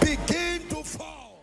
begin to fall.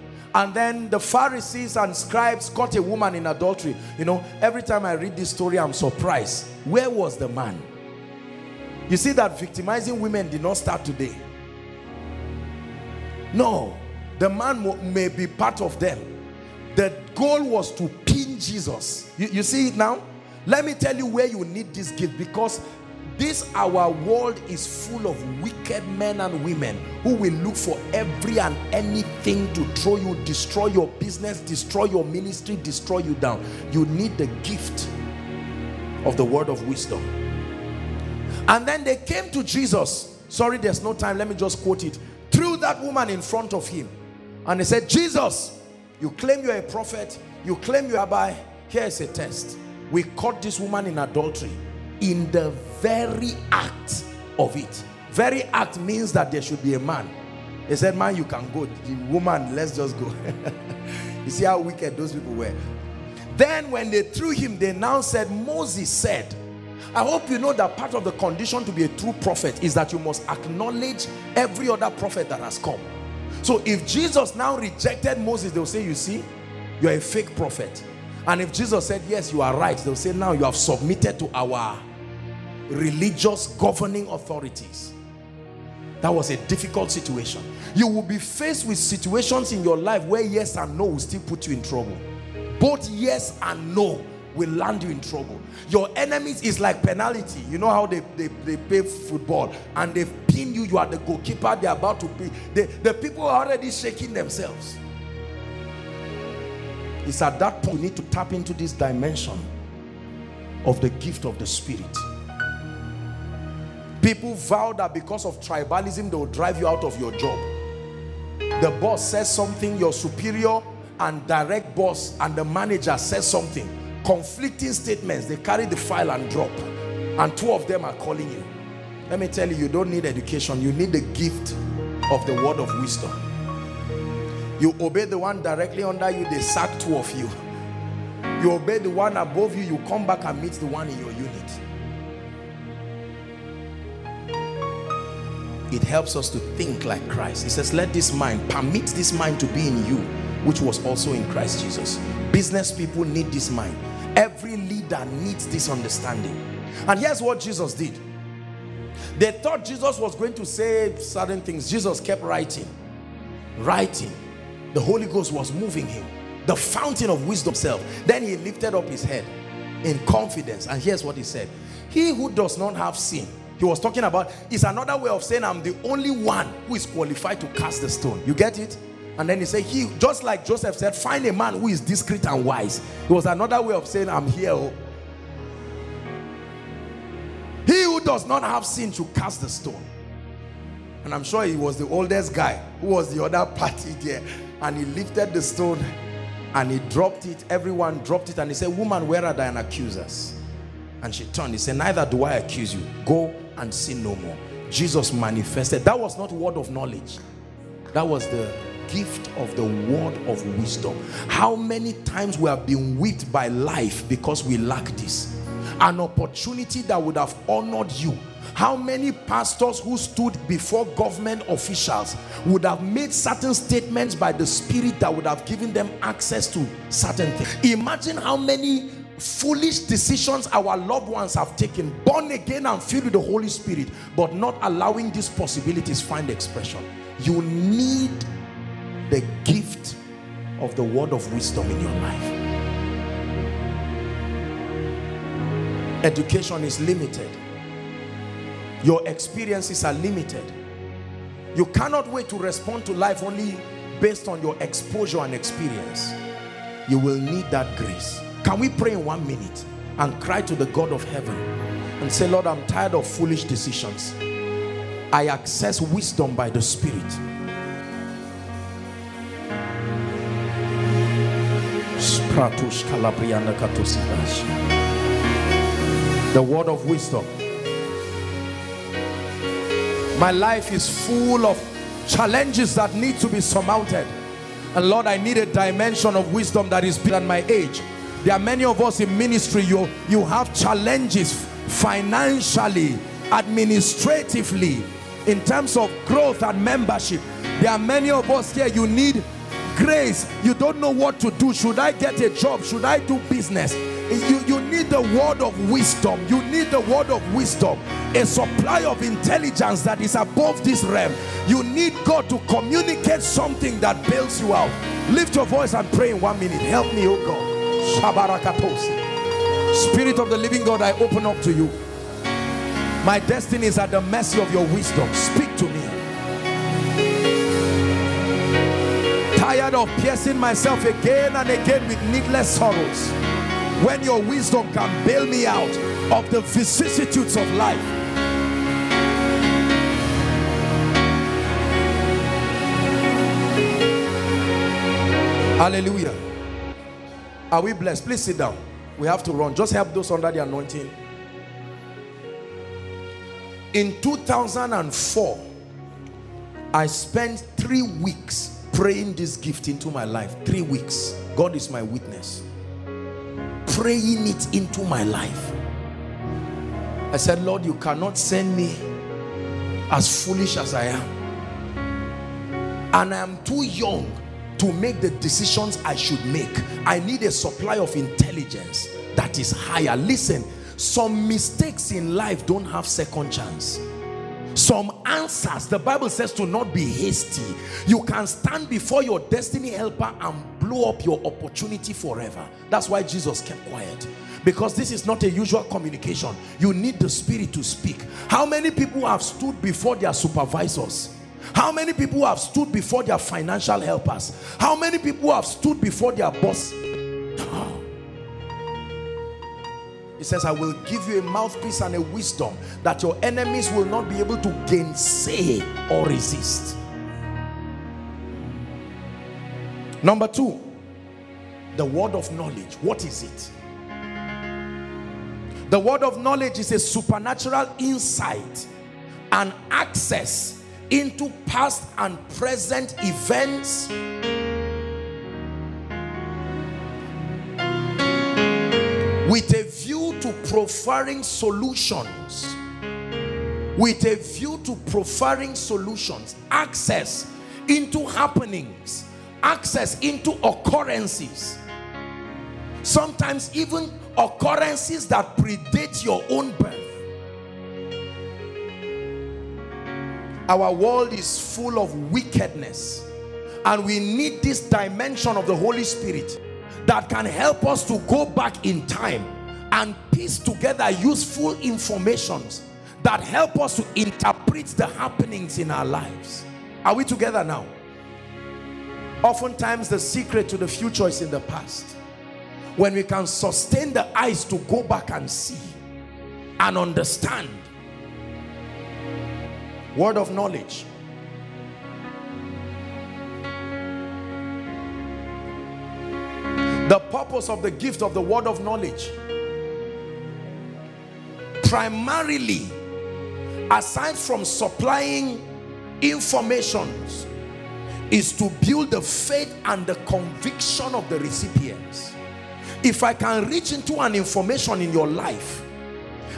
and then the Pharisees and scribes caught a woman in adultery. You know, every time I read this story, I'm surprised. Where was the man? You see that victimizing women did not start today. No, the man may be part of them. The goal was to pin Jesus. You see it now? Let me tell you where you need this gift, because this our world is full of wicked men and women who will look for every and anything to throw you, destroy your business, destroy your ministry, destroy you down. You need the gift of the word of wisdom. And then they came to Jesus. Sorry, there's no time. Let me just quote it. Threw that woman in front of him. And they said, Jesus, you claim you're a prophet. You claim you are by. Here's a test. We caught this woman in adultery. In the very act of it. Very act means that there should be a man. He said, man, you can go. The woman, let's just go. You see how wicked those people were. Then when they threw him, they now said, Moses said. I hope you know that part of the condition to be a true prophet is that you must acknowledge every other prophet that has come. So if Jesus now rejected Moses, they'll say, you see, you're a fake prophet. And if Jesus said, yes, you are right, they'll say, now you have submitted to our religious governing authorities. That was a difficult situation. You will be faced with situations in your life where yes and no will still put you in trouble. Both yes and no will land you in trouble. Your enemies is like penalty. You know how they play football and they pin you. You are the goalkeeper. They're about to play. The people are already shaking themselves. It's at that point you need to tap into this dimension of the gift of the Spirit. People vow that because of tribalism, they will drive you out of your job. The boss says something, your superior and direct boss and the manager says something. Conflicting statements, they carry the file and drop. And two of them are calling you. Let me tell you, you don't need education. You need the gift of the word of wisdom. You obey the one directly under you, they sack two of you. You obey the one above you, you come back and meet the one in your unit. It helps us to think like Christ. He says, let this mind, permit this mind to be in you, which was also in Christ Jesus. Business people need this mind. Every leader needs this understanding. And here's what Jesus did. They thought Jesus was going to say certain things. Jesus kept writing, writing. The Holy Ghost was moving him. The fountain of wisdom itself. Then he lifted up his head in confidence. And here's what he said. He who does not have sin, he was talking about, is another way of saying I'm the only one who is qualified to cast the stone. You get it? And then he said, he, just like Joseph said, find a man who is discreet and wise. It was another way of saying I'm here. He who does not have sin should cast the stone. And I'm sure he was the oldest guy who was the other party there. And he lifted the stone and he dropped it. Everyone dropped it. And he said, woman, where are thine accusers? And she turned. He said, neither do I accuse you. Go and sin no more. Jesus manifested. That was not word of knowledge. That was the gift of the word of wisdom. How many times we have been whipped by life because we lack this. An opportunity that would have honored you. How many pastors who stood before government officials would have made certain statements by the Spirit that would have given them access to certain things. Imagine how many foolish decisions our loved ones have taken, born again and filled with the Holy Spirit, but not allowing these possibilities find expression. You need the gift of the word of wisdom in your life. Education is limited. Your experiences are limited. You cannot wait to respond to life only based on your exposure and experience. You will need that grace. Can we pray in 1 minute and cry to the God of heaven and say, Lord, I'm tired of foolish decisions. I access wisdom by the Spirit. The word of wisdom. My life is full of challenges that need to be surmounted. And Lord, I need a dimension of wisdom that is beyond my age. There are many of us in ministry, you have challenges financially, administratively, in terms of growth and membership. There are many of us here, you need grace. You don't know what to do. Should I get a job? Should I do business? You need the word of wisdom. You need the word of wisdom, a supply of intelligence that is above this realm. You need God to communicate something that bails you out. Lift your voice and pray in 1 minute. Help me, oh God. Spirit of the living God, I open up to you. My destiny is at the mercy of your wisdom. Speak to me. Tired of piercing myself again and again with needless sorrows, when your wisdom can bail me out of the vicissitudes of life. Hallelujah. Are we blessed? Please sit down. We have to run. Just help those under the anointing. In 2004, I spent 3 weeks praying this gift into my life. 3 weeks. God is my witness. Praying it into my life. I said, Lord, you cannot send me as foolish as I am. And I am too young to make the decisions I should make. I need a supply of intelligence that is higher. Listen, some mistakes in life don't have second chance. Some answers, the Bible says, to not be hasty. You can stand before your destiny helper and blow up your opportunity forever. That's why Jesus kept quiet, because this is not a usual communication. You need the Spirit to speak. How many people have stood before their supervisors? How many people have stood before their financial helpers? How many people have stood before their boss? He says, I will give you a mouthpiece and a wisdom that your enemies will not be able to gainsay or resist. Number two, the word of knowledge. What is it? The word of knowledge is a supernatural insight and access into past and present events, with a view to proffering solutions. With a view to proffering solutions. Access into happenings. Access into occurrences. Sometimes even occurrences that predate your own birth. Our world is full of wickedness, and we need this dimension of the Holy Spirit that can help us to go back in time and piece together useful informations that help us to interpret the happenings in our lives. Are we together now? Oftentimes the secret to the future is in the past. When we can sustain the eyes to go back and see and understand. Word of knowledge. The purpose of the gift of the word of knowledge, primarily, aside from supplying informations, is to build the faith and the conviction of the recipients. If I can reach into an information in your life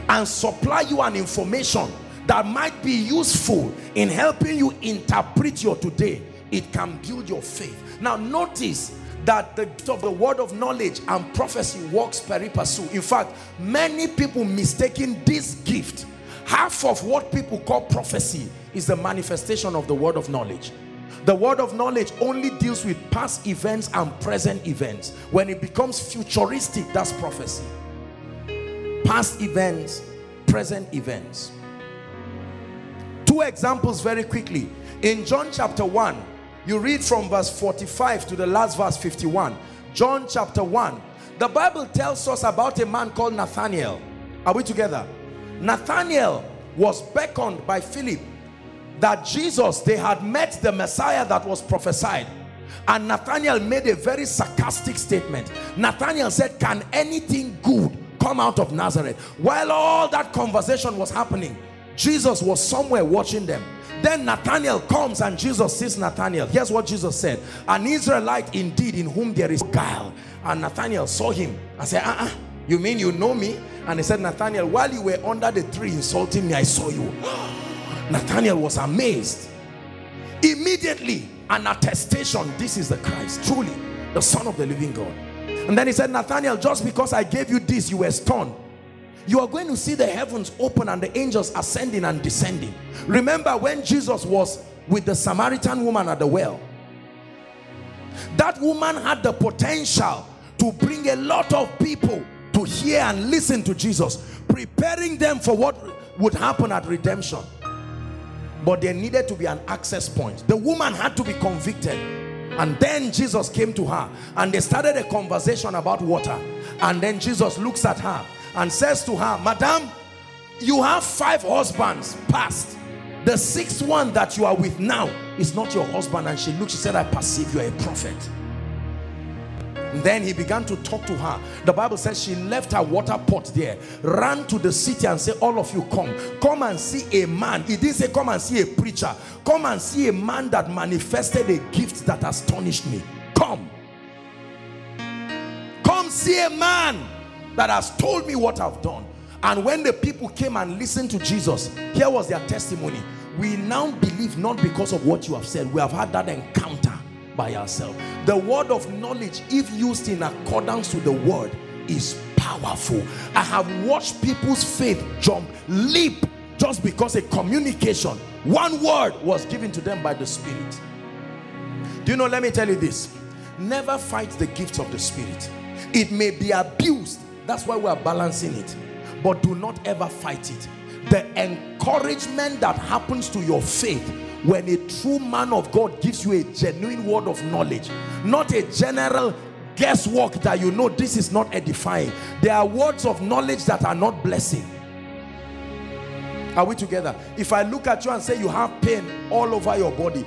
and supply you an information that might be useful in helping you interpret your today, it can build your faith. Now notice that the gift of the word of knowledge and prophecy works pari passu. In fact, many people mistaking this gift. Half of what people call prophecy is the manifestation of the word of knowledge. The word of knowledge only deals with past events and present events. When it becomes futuristic, that's prophecy. past events, present events. Two examples very quickly. In John chapter 1, you read from verse 45 to the last verse 51. John chapter 1. The Bible tells us about a man called Nathaniel. Are we together? Nathaniel was beckoned by Philip that Jesus, they had met the Messiah that was prophesied. And Nathaniel made a very sarcastic statement. Nathaniel said, "Can anything good come out of Nazareth?" While all that conversation was happening, Jesus was somewhere watching them. Then Nathaniel comes and Jesus sees Nathaniel. Here's what Jesus said: "An Israelite indeed, in whom there is guile." And Nathaniel saw him and said, "You mean you know me?" And he said, "Nathaniel, while you were under the tree insulting me, I saw you." Nathaniel was amazed. Immediately, an attestation: this is the Christ, truly the Son of the living God. And then he said, "Nathaniel, just because I gave you this, you were stunned. You are going to see the heavens open and the angels ascending and descending." Remember when Jesus was with the Samaritan woman at the well? That woman had the potential to bring a lot of people to hear and listen to Jesus, preparing them for what would happen at redemption. But there needed to be an access point. The woman had to be convicted. And then Jesus came to her and they started a conversation about water. And then Jesus looks at her and says to her, "Madam, you have 5 husbands past. The 6th one that you are with now is not your husband." And she looked, she said, "I perceive you are a prophet." And then he began to talk to her. The Bible says she left her water pot there, ran to the city and said, "All of you come and see a man." He didn't say come and see a preacher. "Come and see a man that manifested a gift that astonished me. Come see a man that has told me what I've done." And when the people came and listened to Jesus, here was their testimony: "We now believe not because of what you have said. We have had that encounter by ourselves." The word of knowledge, if used in accordance with the word, is powerful. I have watched people's faith leap just because a communication, one word, was given to them by the Spirit. Do you know, let me tell you this: never fight the gifts of the Spirit. It may be abused. That's why we are balancing it. But do not ever fight it. The encouragement that happens to your faith when a true man of God gives you a genuine word of knowledge, not a general guesswork that you know this is not edifying. There are words of knowledge that are not blessing. Are we together? If I look at you and say you have pain all over your body,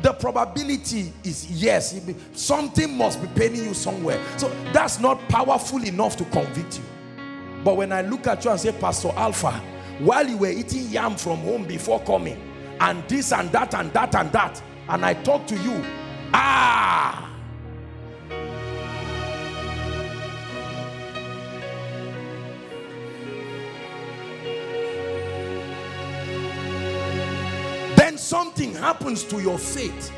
the probability is yes, something must be paining you somewhere. So that's not powerful enough to convict you. But when I look at you and say, "Pastor Alpha, while you were eating yam from home before coming, and this and that and that and that, and I talk to you, then something happens to your faith,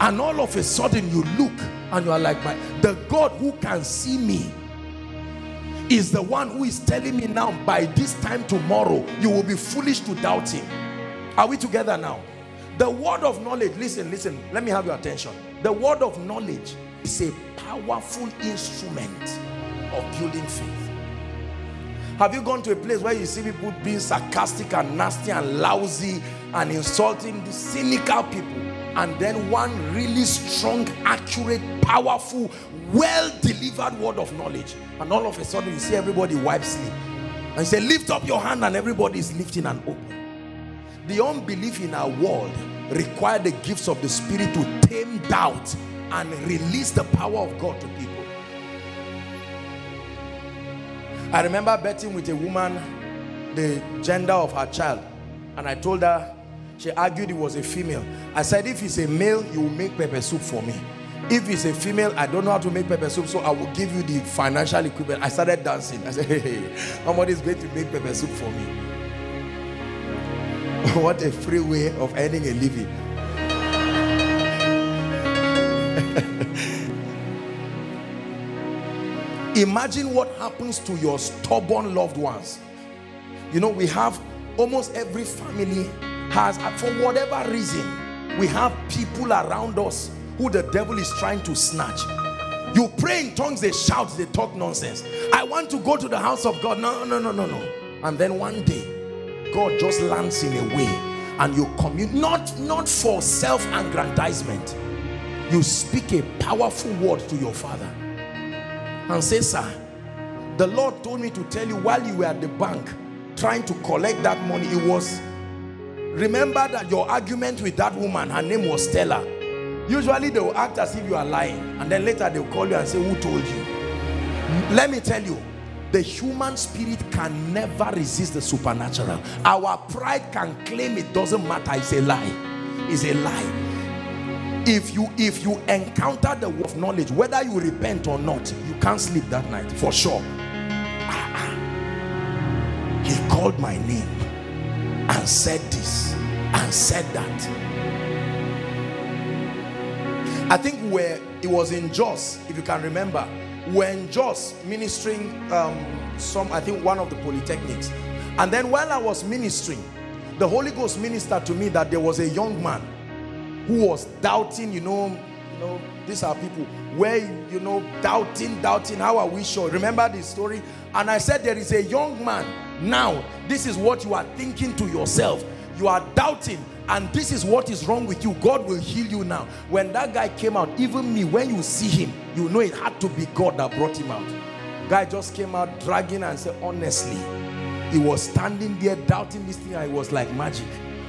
and all of a sudden you look and you are like, the God who can see me is the one who is telling me now, by this time tomorrow, you will be foolish to doubt him." Are we together now? The word of knowledge, listen, let me have your attention. The word of knowledge is a powerful instrument of building faith. Have you gone to a place where you see people being sarcastic and nasty and lousy and insulting, the cynical people, and then one really strong, accurate, powerful, well-delivered word of knowledge, and all of a sudden you see everybody wipe sleep, and you say, "Lift up your hand," and everybody is lifting and open. The unbelief in our world requires the gifts of the Spirit to tame doubt and release the power of God to people. I remember betting with a woman the gender of her child, and I told her, she argued it was a female. I said, "If it's a male, you will make pepper soup for me. If it's a female, I don't know how to make pepper soup, so I will give you the financial equivalent." I started dancing. I said, "Hey, somebody's going to make pepper soup for me." What a free way of earning a living. Imagine what happens to your stubborn loved ones. You know, we have, almost every family has, for whatever reason, we have people around us who the devil is trying to snatch. You You pray in tongues, they shout, they talk nonsense. I want to go to the house of God. No, no, no, no, no. And then one day, God just lands in a way and you commune, not for self-aggrandizement. You speak a powerful word to your father and say, sir, the Lord told me to tell you while you were at the bank trying to collect that money, it was, remember that your argument with that woman, her name was Stella. Usually they will act as if you are lying, and then later they will call you and say, who told you? Let me tell you, the human spirit can never resist the supernatural. Our pride can claim it doesn't matter. It's a lie. It's a lie. If you encounter the word of knowledge, whether you repent or not, you can't sleep that night for sure. He called my name and said this and said that. I think where it was in Jos, if you can remember, when Jos ministering I think one of the polytechnics, and then while I was ministering, the Holy Ghost ministered to me that there was a young man who was doubting, you know these are people where, you know, doubting, how are we sure? Remember this story? And I said, there is a young man now, this is what you are thinking to yourself, you are doubting, and this is what is wrong with you. God will heal you now. When that guy came out, even me, when you see him, you know it had to be God that brought him out. Guy just came out dragging and said, honestly, he was standing there doubting this thing. I was like magic.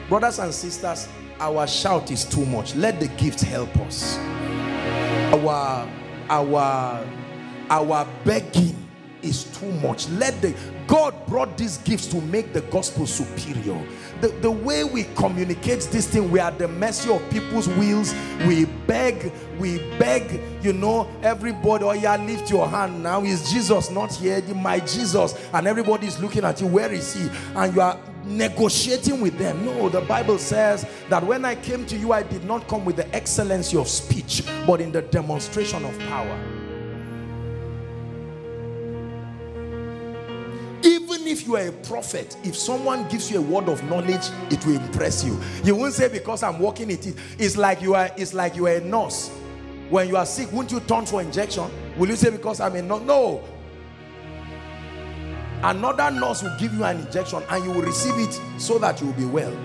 Brothers and sisters, our shout is too much. Let the gift help us. Our begging is too much. Let the God brought these gifts to make the gospel superior. The way we communicate this thing, we are at the mercy of people's wills. We beg, you know, everybody, oh yeah, lift your hand now. Is Jesus not here? My Jesus. And everybody is looking at you, where is he? And you are negotiating with them. No, the Bible says that when I came to you, I did not come with the excellency of speech, but in the demonstration of power. Even if you are a prophet, if someone gives you a word of knowledge, it will impress you. You won't say, because I'm walking it. It's like you are a nurse. When you are sick, won't you turn for injection? Will you say, because I'm a nurse? No. Another nurse will give you an injection and you will receive it so that you will be well.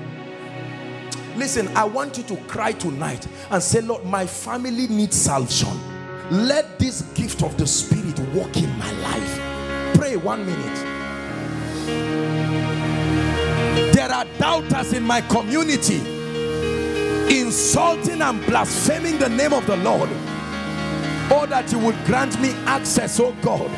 Listen, I want you to cry tonight and say, Lord, my family needs salvation. Let this gift of the Spirit work in my life. Pray 1 minute. There are doubters in my community insulting and blaspheming the name of the Lord. Oh, that you would grant me access, oh God.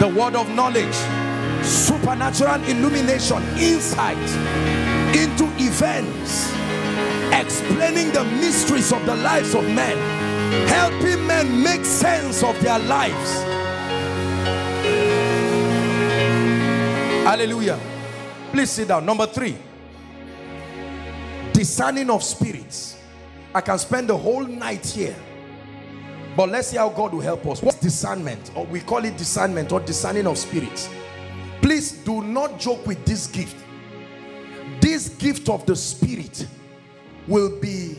The word of knowledge, supernatural illumination, insight into events, explaining the mysteries of the lives of men, helping men make sense of their lives. Hallelujah. Please sit down. Number 3, discerning of spirits. I can spend the whole night here, but let's see how God will help us. What's discernment? Or we call it discernment or discerning of spirits. Please do not joke with this gift. This gift of the Spirit will be,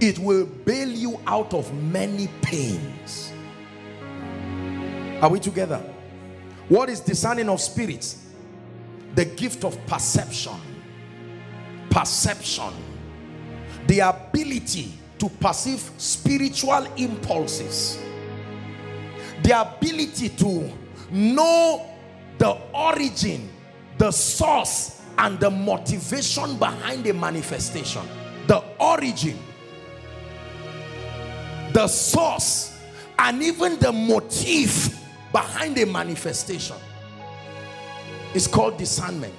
it will bail you out of many pains. Are we together? What is discerning of spirits? The gift of perception. Perception. The ability to perceive spiritual impulses. The ability to know the origin, the source, and the motivation behind a manifestation. The origin, the source, and even the motive behind a manifestation. It's called discernment.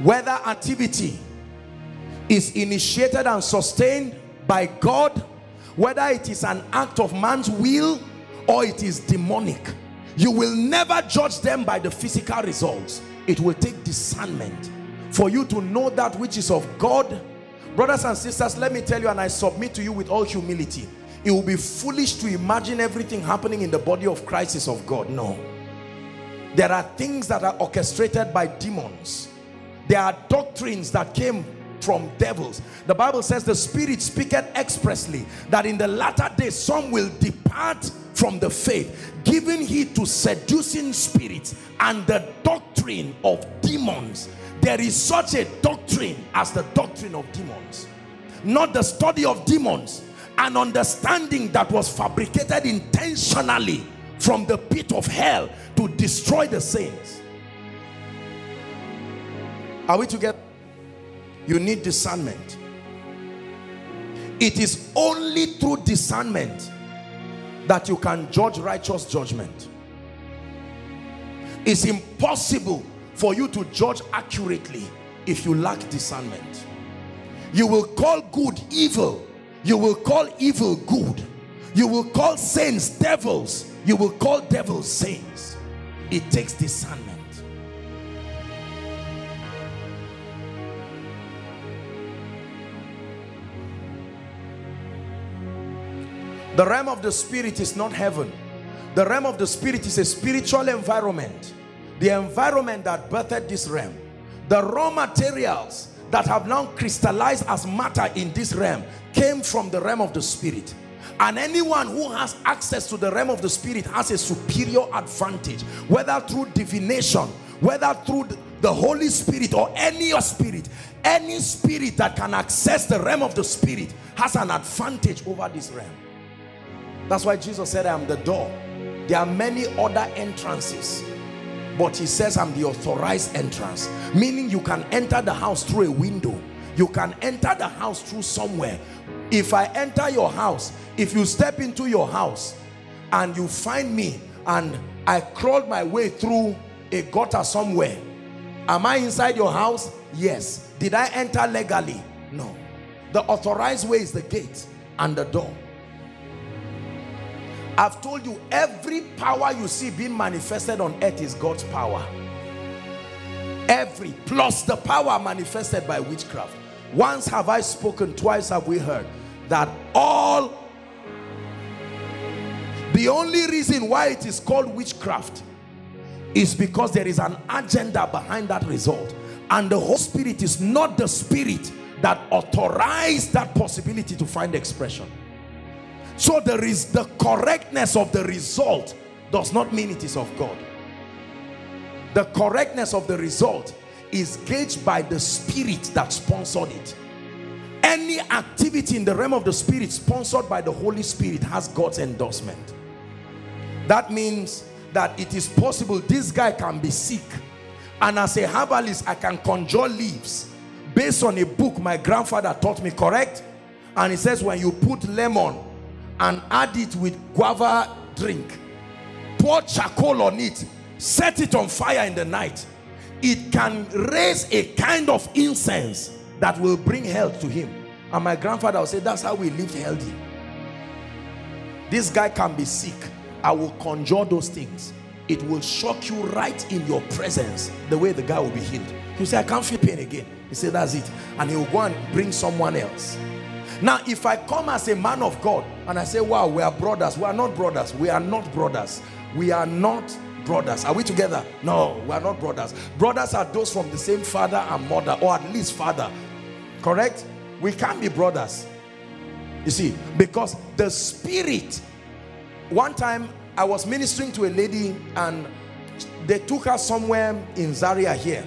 Whether activity is initiated and sustained by God, whether it is an act of man's will or it is demonic, you will never judge them by the physical results. It will take discernment for you to know that which is of God Brothers and sisters, let me tell you, and I submit to you with all humility, it will be foolish to imagine everything happening in the body of Christ is of God. No. There are things that are orchestrated by demons. There are doctrines that came from devils. The Bible says the Spirit speaketh expressly that in the latter days some will depart from the faith, giving heed to seducing spirits and the doctrine of demons. There is such a doctrine as the doctrine of demons, not the study of demons, an understanding that was fabricated intentionally from the pit of hell to destroy the saints. Are we together? You need discernment. It is only through discernment that you can judge righteous judgment. It's impossible for you to judge accurately if you lack discernment. You will call good evil. You will call evil good. You will call saints devils. You will call devils saints. It takes discernment. The realm of the spirit is not heaven. The realm of the spirit is a spiritual environment. The environment that birthed this realm. The raw materials that have now crystallized as matter in this realm came from the realm of the spirit. And anyone who has access to the realm of the spirit has a superior advantage, whether through divination, whether through the Holy Spirit or any spirit. Any spirit that can access the realm of the spirit has an advantage over this realm. That's why Jesus said, I am the door. There are many other entrances, but he says, I'm the authorized entrance. Meaning you can enter the house through a window. You can enter the house through somewhere. If I enter your house, if you step into your house and you find me and I crawled my way through a gutter somewhere, am I inside your house? Yes. Did I enter legally? No. The authorized way is the gate and the door. I've told you, every power you see being manifested on earth is God's power. Every, plus the power manifested by witchcraft. Once have I spoken, twice have we heard that all... The only reason why it is called witchcraft is because there is an agenda behind that result. And the Holy Spirit is not the spirit that authorized that possibility to find expression. So there is the correctness of the result does not mean it is of God. The correctness of the result is gauged by the spirit that sponsored it. Any activity in the realm of the spirit sponsored by the Holy Spirit has God's endorsement. That means that it is possible this guy can be sick, and as a herbalist I can conjure leaves based on a book my grandfather taught me, correct? And it says when you put lemon and add it with guava drink, pour charcoal on it, set it on fire in the night, it can raise a kind of incense that will bring health to him. And my grandfather will say, that's how we lived healthy. This guy can be sick. I will conjure those things. It will shock you right in your presence, the way the guy will be healed. You say, I can't feel pain again. He said, that's it. And he will go and bring someone else. Now, if I come as a man of God and I say, wow, we are brothers. We are not brothers. We are not brothers. We are not brothers. Are we together? No, we are not brothers. Brothers are those from the same father and mother, or at least father. Correct? We can't be brothers. You see, because the spirit... One time, I was ministering to a lady and they took her somewhere in Zaria here.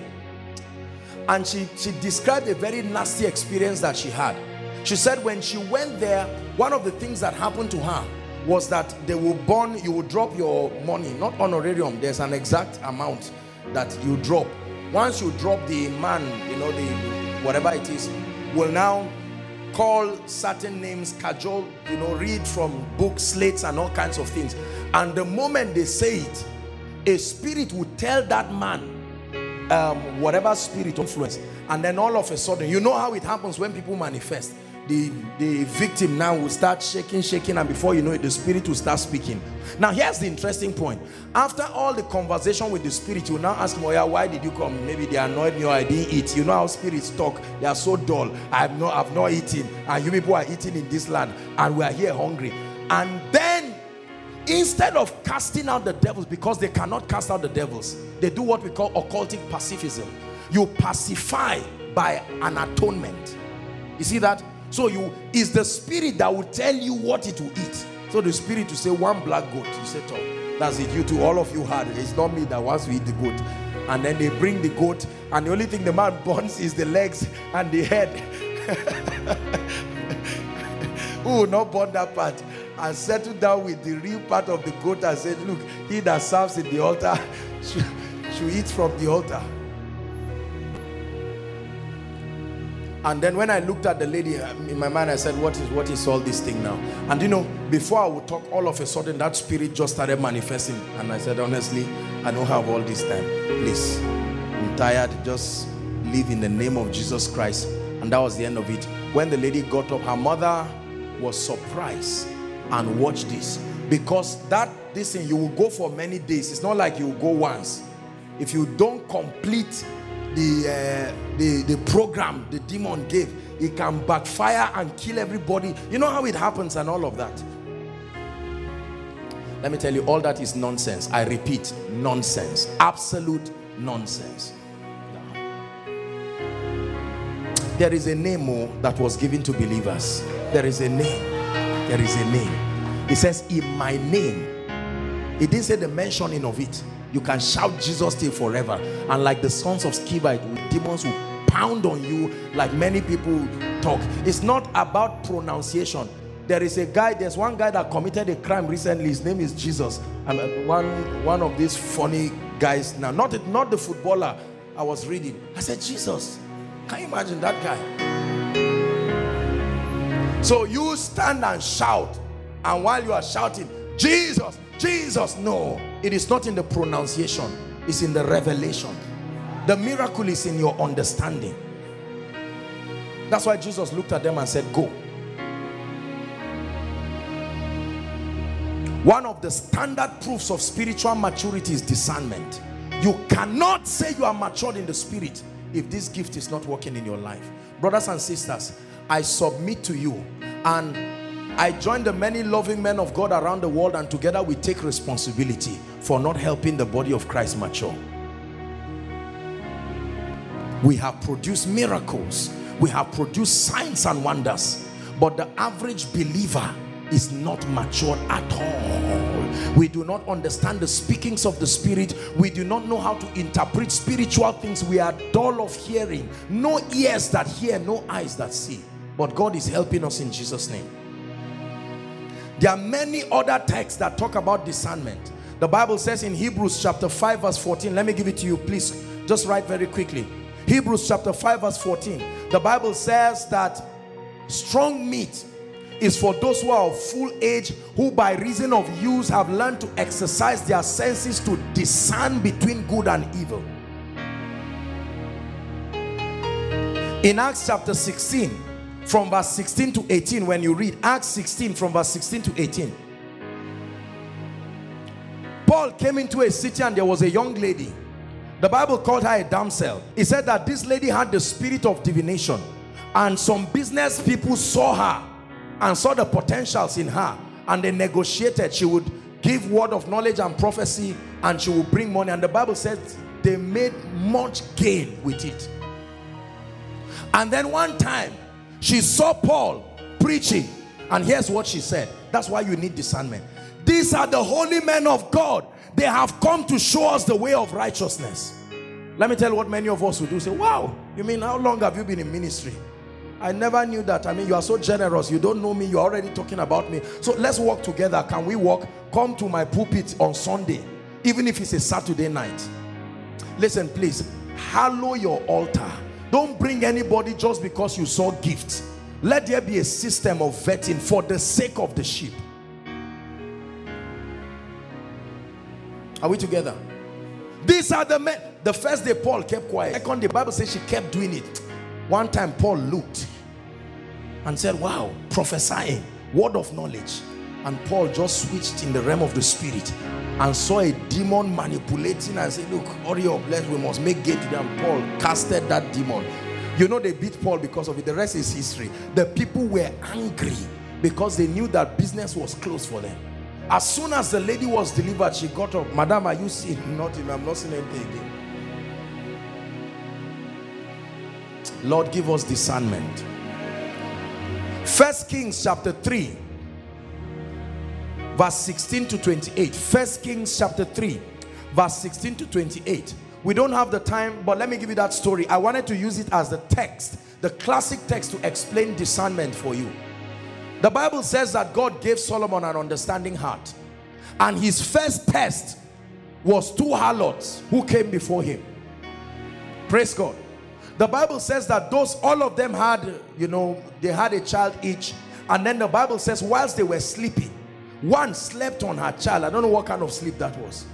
And she described a very nasty experience that she had. She said when she went there, one of the things that happened to her was that they will burn, you will drop your money, not honorarium, there's an exact amount that you drop. Once you drop, the man, you know, the whatever it is, will now call certain names, cajole, you know, read from books, slates and all kinds of things. And the moment they say it, a spirit would tell that man, whatever spirit influence, and then all of a sudden, you know how it happens when people manifest. the victim now will start shaking, and before you know it, the spirit will start speaking. Now here's the interesting point. After all the conversation with the spirit, you now ask him, oh yeah, why did you come? Maybe they annoyed me or I didn't eat. You know how spirits talk, they are so dull. I've not eaten, and you people are eating in this land, and we are here hungry. And then instead of casting out the devils, because they cannot cast out the devils, they do what we call occultic pacifism. You pacify by an atonement. You see that? So it's the spirit that will tell you what it will eat. So the spirit will say, one black goat. You say, talk. That's it. You two, all of you had it. It's not me that wants to eat the goat. And then they bring the goat, and the only thing the man burns is the legs and the head. Who will not burn that part? And settle down with the real part of the goat and said, look, he that serves in the altar should eat from the altar. And then when I looked at the lady, in my mind I said, what is all this thing now? And you know, before I would talk, all of a sudden that spirit just started manifesting. And I said, honestly, I don't have all this time. Please, I'm tired. Just live in the name of Jesus Christ. And that was the end of it. When the lady got up, her mother was surprised. And watch this, because this thing, you will go for many days. It's not like you go once. If you don't complete the program the demon gave, it can backfire and kill everybody. You know how it happens and all of that. Let me tell you, all that is nonsense. I repeat, nonsense. Absolute nonsense. There is a name more that was given to believers. There is a name. There is a name. It says, in my name. It didn't say the mentioning of it. You can shout Jesus till forever. And like the sons of Sceva, demons will pound on you like many people talk. It's not about pronunciation. There is a guy, there's one guy that committed a crime recently. His name is Jesus. And one of these funny guys now. Not the footballer I was reading. I said, Jesus. Can you imagine that guy? So you stand and shout, and while you are shouting, Jesus, Jesus, no. It is not in the pronunciation, it's in the revelation. The miracle is in your understanding. That's why Jesus looked at them and said, go. One of the standard proofs of spiritual maturity is discernment. You cannot say you are matured in the spirit if this gift is not working in your life. Brothers and sisters, I submit to you, and I join the many loving men of God around the world, and together we take responsibility for not helping the body of Christ mature. We have produced miracles, we have produced signs and wonders, but the average believer is not matured at all. We do not understand the speakings of the spirit. We do not know how to interpret spiritual things. We are dull of hearing. No ears that hear, no eyes that see. But God is helping us in Jesus' name. There are many other texts that talk about discernment. The Bible says in Hebrews chapter 5 verse 14, let me give it to you, please. Just write very quickly. Hebrews chapter 5 verse 14. The Bible says that strong meat is for those who are of full age, who by reason of use have learned to exercise their senses to discern between good and evil. In Acts chapter 16, from verse 16 to 18, when you read Acts 16 from verse 16 to 18, Paul came into a city and there was a young lady. The Bible called her a damsel. It said that this lady had the spirit of divination, and some business people saw her and saw the potentials in her, and they negotiated. She would give word of knowledge and prophecy, and she would bring money. And the Bible says they made much gain with it. And then one time, she saw Paul preaching, and here's what she said. That's why you need discernment. These are the holy men of God. They have come to show us the way of righteousness. Let me tell you what many of us would do. Say, wow, you mean how long have you been in ministry? I never knew that. I mean, you are so generous. You don't know me. You're already talking about me. So let's walk together. Can we walk? Come to my pulpit on Sunday, even if it's a Saturday night. Listen, please, hallow your altar. Don't bring anybody just because you saw gifts. Let there be a system of vetting for the sake of the sheep. Are we together? These are the men. The first day Paul kept quiet. Second, the Bible says she kept doing it. One time Paul looked and said, wow, prophesying, word of knowledge. And Paul just switched in the realm of the spirit and saw a demon manipulating and said, look, hurry up, we must make gate to them. Paul casted that demon. You know, they beat Paul because of it. The rest is history. The people were angry because they knew that business was closed for them. As soon as the lady was delivered, she got up. Madam, are you seeing nothing? I'm not seeing anything again. Lord, give us discernment. 1 Kings chapter 3 verse 16 to 28. 1 Kings chapter 3 verse 16 to 28. We don't have the time, but let me give you that story. I wanted to use it as the text, the classic text, to explain discernment for you. The Bible says that God gave Solomon an understanding heart, and his first test was two harlots who came before him. Praise God. The Bible says that those, all of them had, you know, they had a child each. And then the Bible says, whilst they were sleeping, one slept on her child. I don't know what kind of sleep that was.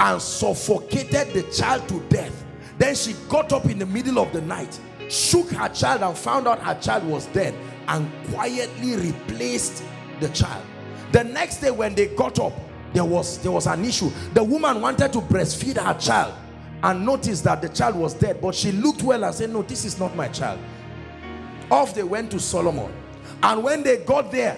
And suffocated the child to death. Then she got up in the middle of the night, shook her child and found out her child was dead, and quietly replaced the child. The next day when they got up, there was an issue. The woman wanted to breastfeed her child and noticed that the child was dead, but she looked well and said, no, this is not my child. Off they went to Solomon, and when they got there,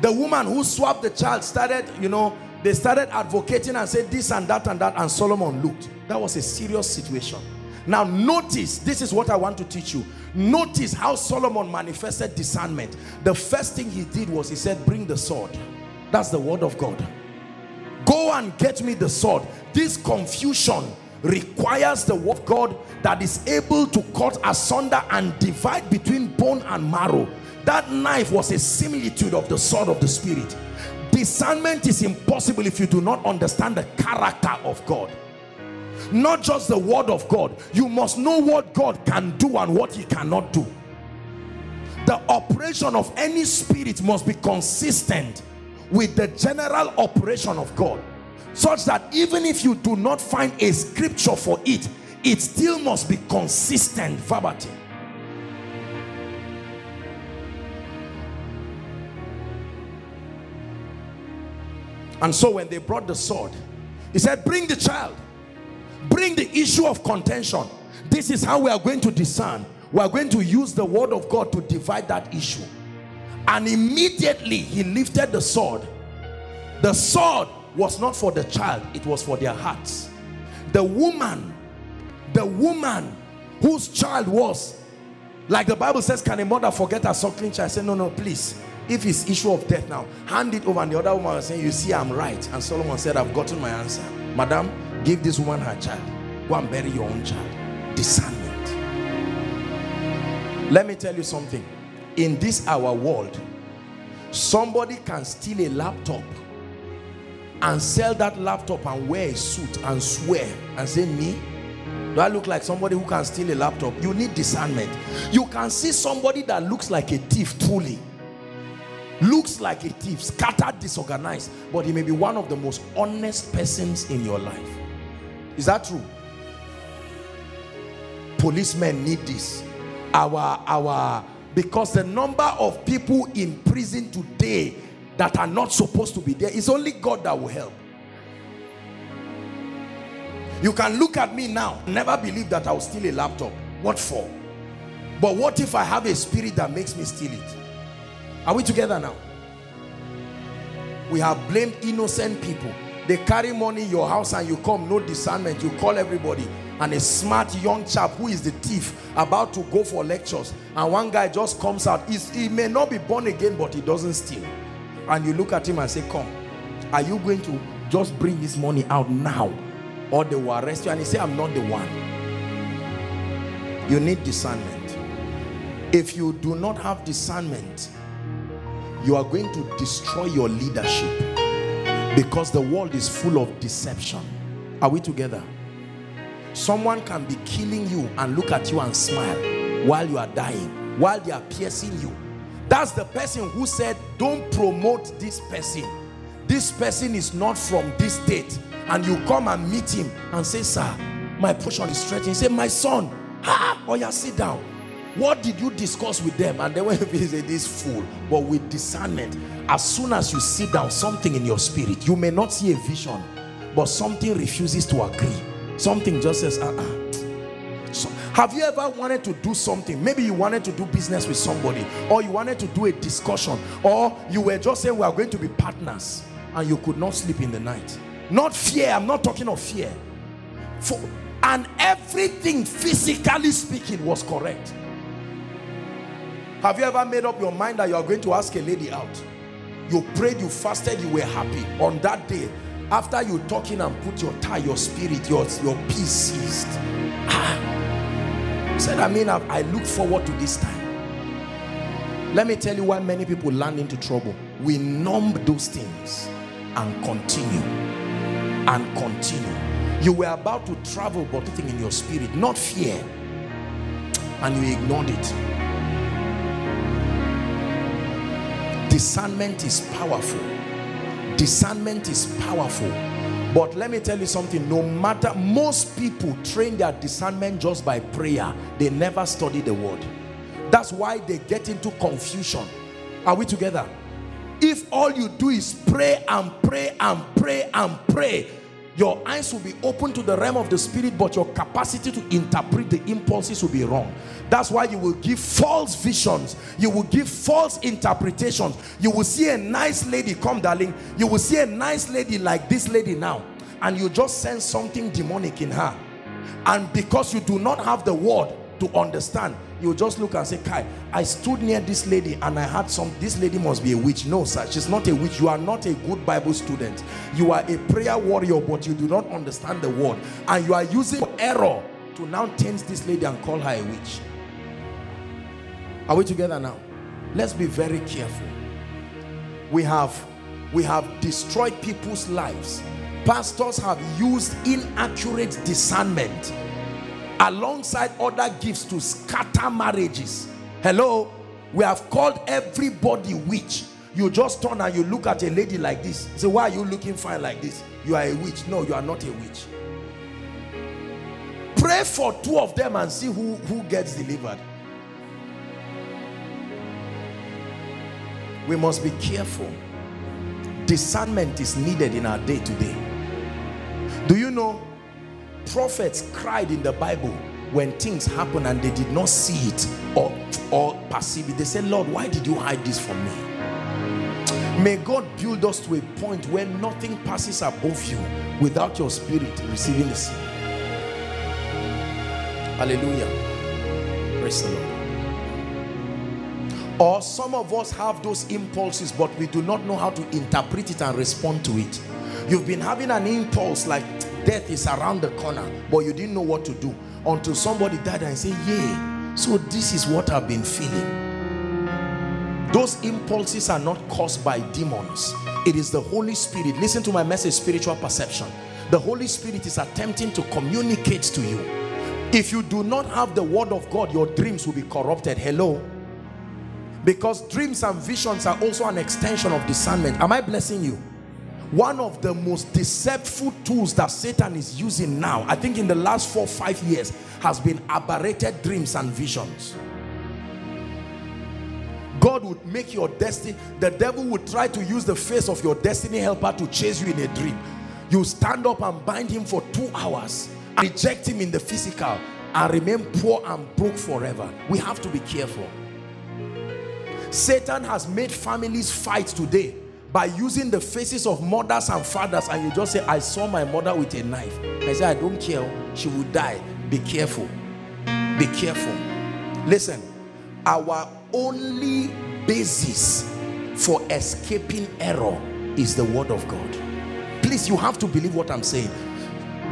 the woman who swapped the child started, you know, they started advocating and said this and that, and Solomon looked. That was a serious situation. Now notice, this is what I want to teach you. Notice how Solomon manifested discernment. The first thing he did was he said, bring the sword. That's the word of God. Go and get me the sword. This confusion requires the word of God that is able to cut asunder and divide between bone and marrow. That knife was a similitude of the sword of the Spirit. Discernment is impossible if you do not understand the character of God. Not just the word of God. You must know what God can do and what he cannot do. The operation of any spirit must be consistent with the general operation of God, such that even if you do not find a scripture for it, it still must be consistent verbatim. And so when they brought the sword, he said, bring the child, bring the issue of contention. This is how we are going to discern. We are going to use the word of God to divide that issue. And immediately he lifted the sword. The sword was not for the child, it was for their hearts. The woman whose child was, like the Bible says, can a mother forget her suckling child? I said, no, please, if it's issue of death now, hand it over. And the other woman was saying, you see, I'm right. And Solomon said, I've gotten my answer. Madam, give this woman her child. Go and bury your own child. Discernment. Let me tell you something. In this our world, somebody can steal a laptop and sell that laptop and wear a suit and swear and say, me? Do I look like somebody who can steal a laptop? You need discernment. You can see somebody that looks like a thief, truly. Looks like a thief, scattered, disorganized, but he may be one of the most honest persons in your life. Is that true? Policemen need this. Because the number of people in prison today that are not supposed to be there, is only God that will help. You can look at me now, never believe that I will steal a laptop. What for? But what if I have a spirit that makes me steal it? Are we together now? We have blamed innocent people. They carry money in your house and you come, no discernment, you call everybody. And a smart young chap who is the thief about to go for lectures, and one guy just comes out. He may not be born again, but he doesn't steal. And you look at him and say, come, are you going to just bring his money out now, or they will arrest you? And he say, I'm not the one. You need discernment. If you do not have discernment, you are going to destroy your leadership, because the world is full of deception. Are we together? Someone can be killing you and look at you and smile while you are dying, while they are piercing you. That's the person who said, don't promote this person. This person is not from this state. And you come and meet him and say, sir, my portion is stretching. He said, my son, oh yeah, sit down. What did you discuss with them? And then when you say this fool, but with discernment, as soon as you sit down, something in your spirit, you may not see a vision, but something refuses to agree. Something just says, So, have you ever wanted to do something? Maybe you wanted to do business with somebody, or you wanted to do a discussion, or you were just saying we are going to be partners, and you could not sleep in the night. Not fear, I'm not talking of fear. And everything physically speaking was correct. Have you ever made up your mind that you are going to ask a lady out? You prayed, you fasted, you were happy. On that day, after you talking and put your tie, your spirit, your peace ceased. Said, I look forward to this time. Let me tell you why many people land into trouble. We numb those things and continue and continue. You were about to travel, but something in your spirit, not fear, and you ignored it. Discernment is powerful. Discernment is powerful. But let me tell you something, no matter, most people train their discernment just by prayer. They never study the word. That's why they get into confusion. Are we together? If all you do is pray and pray and pray and pray, your eyes will be open to the realm of the spirit, but your capacity to interpret the impulses will be wrong. That's why you will give false visions. You will give false interpretations. You will see a nice lady, come darling, you will see a nice lady like this lady now, and you just sense something demonic in her. And because you do not have the word to understand, you just look and say, Kai, I stood near this lady and I had this lady must be a witch. No, sir, she's not a witch. You are not a good Bible student. You are a prayer warrior, but you do not understand the word. And you are using error to now taint this lady and call her a witch. Are we together now? Let's be very careful. We have destroyed people's lives. Pastors have used inaccurate discernment alongside other gifts to scatter marriages. Hello? We have called everybody witch. You just turn and you look at a lady like this. You say, why are you looking fine like this? You are a witch. No, you are not a witch. Pray for two of them and see who gets delivered. We must be careful. Discernment is needed in our day-to-day. Do you know? Prophets cried in the Bible when things happened and they did not see it or perceive it. They said, Lord, why did you hide this from me? May God build us to a point where nothing passes above you without your spirit receiving the seed. Hallelujah. Praise the Lord. Or some of us have those impulses, but we do not know how to interpret it and respond to it. You've been having an impulse like death is around the corner, but you didn't know what to do until somebody died and said, yeah, so this is what I've been feeling. Those impulses are not caused by demons. It is the Holy Spirit. Listen to my message, Spiritual Perception. The Holy Spirit is attempting to communicate to you. If you do not have the word of God, your dreams will be corrupted. Hello? Because dreams and visions are also an extension of discernment. Am I blessing you? One of the most deceitful tools that Satan is using now, I think in the last 4 or 5 years, has been aberrated dreams and visions. God would make your destiny, the devil would try to use the face of your destiny helper to chase you in a dream. You stand up and bind him for 2 hours, and reject him in the physical, and remain poor and broke forever. We have to be careful. Satan has made families fight today by using the faces of mothers and fathers, and you just say, I saw my mother with a knife. I say, I don't care, she will die. Be careful. Be careful. Listen, our only basis for escaping error is the word of God. Please, you have to believe what I'm saying.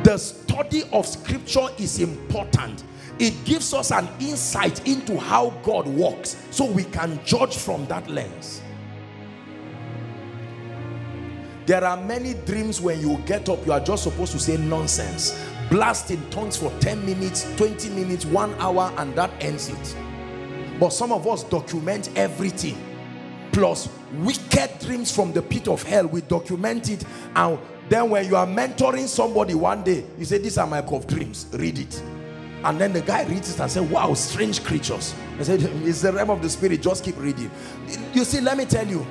The study of scripture is important. It gives us an insight into how God works, so we can judge from that lens. There are many dreams when you get up, you are just supposed to say nonsense. Blast in tongues for 10 minutes, 20 minutes, 1 hour, and that ends it. But some of us document everything. Plus, wicked dreams from the pit of hell, we document it. And then when you are mentoring somebody one day, you say, these are my book of dreams, read it. And then the guy reads it and says, wow, strange creatures. I said, it's the realm of the spirit, just keep reading. You see, let me tell you,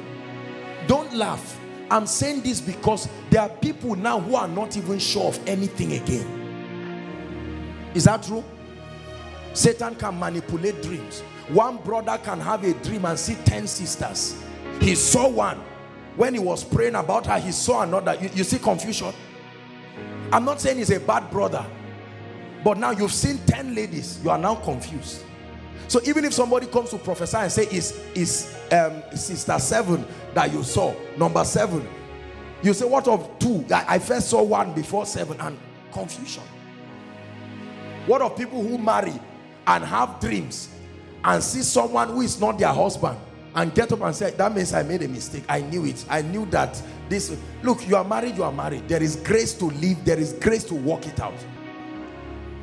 don't laugh. I'm saying this because there are people now who are not even sure of anything again. Is that true? Satan can manipulate dreams. One brother can have a dream and see 10 sisters. He saw one. When he was praying about her, he saw another. You see confusion? I'm not saying he's a bad brother. But now you've seen 10 ladies. You are now confused. So even if somebody comes to prophesy and say, it's sister 7 that you saw, number 7. You say, what of 2? I first saw 1 before 7, and confusion. What of people who marry and have dreams and see someone who is not their husband and get up and say, that means I made a mistake. I knew it. I knew that this... Look, you are married, you are married. There is grace to live. There is grace to work it out.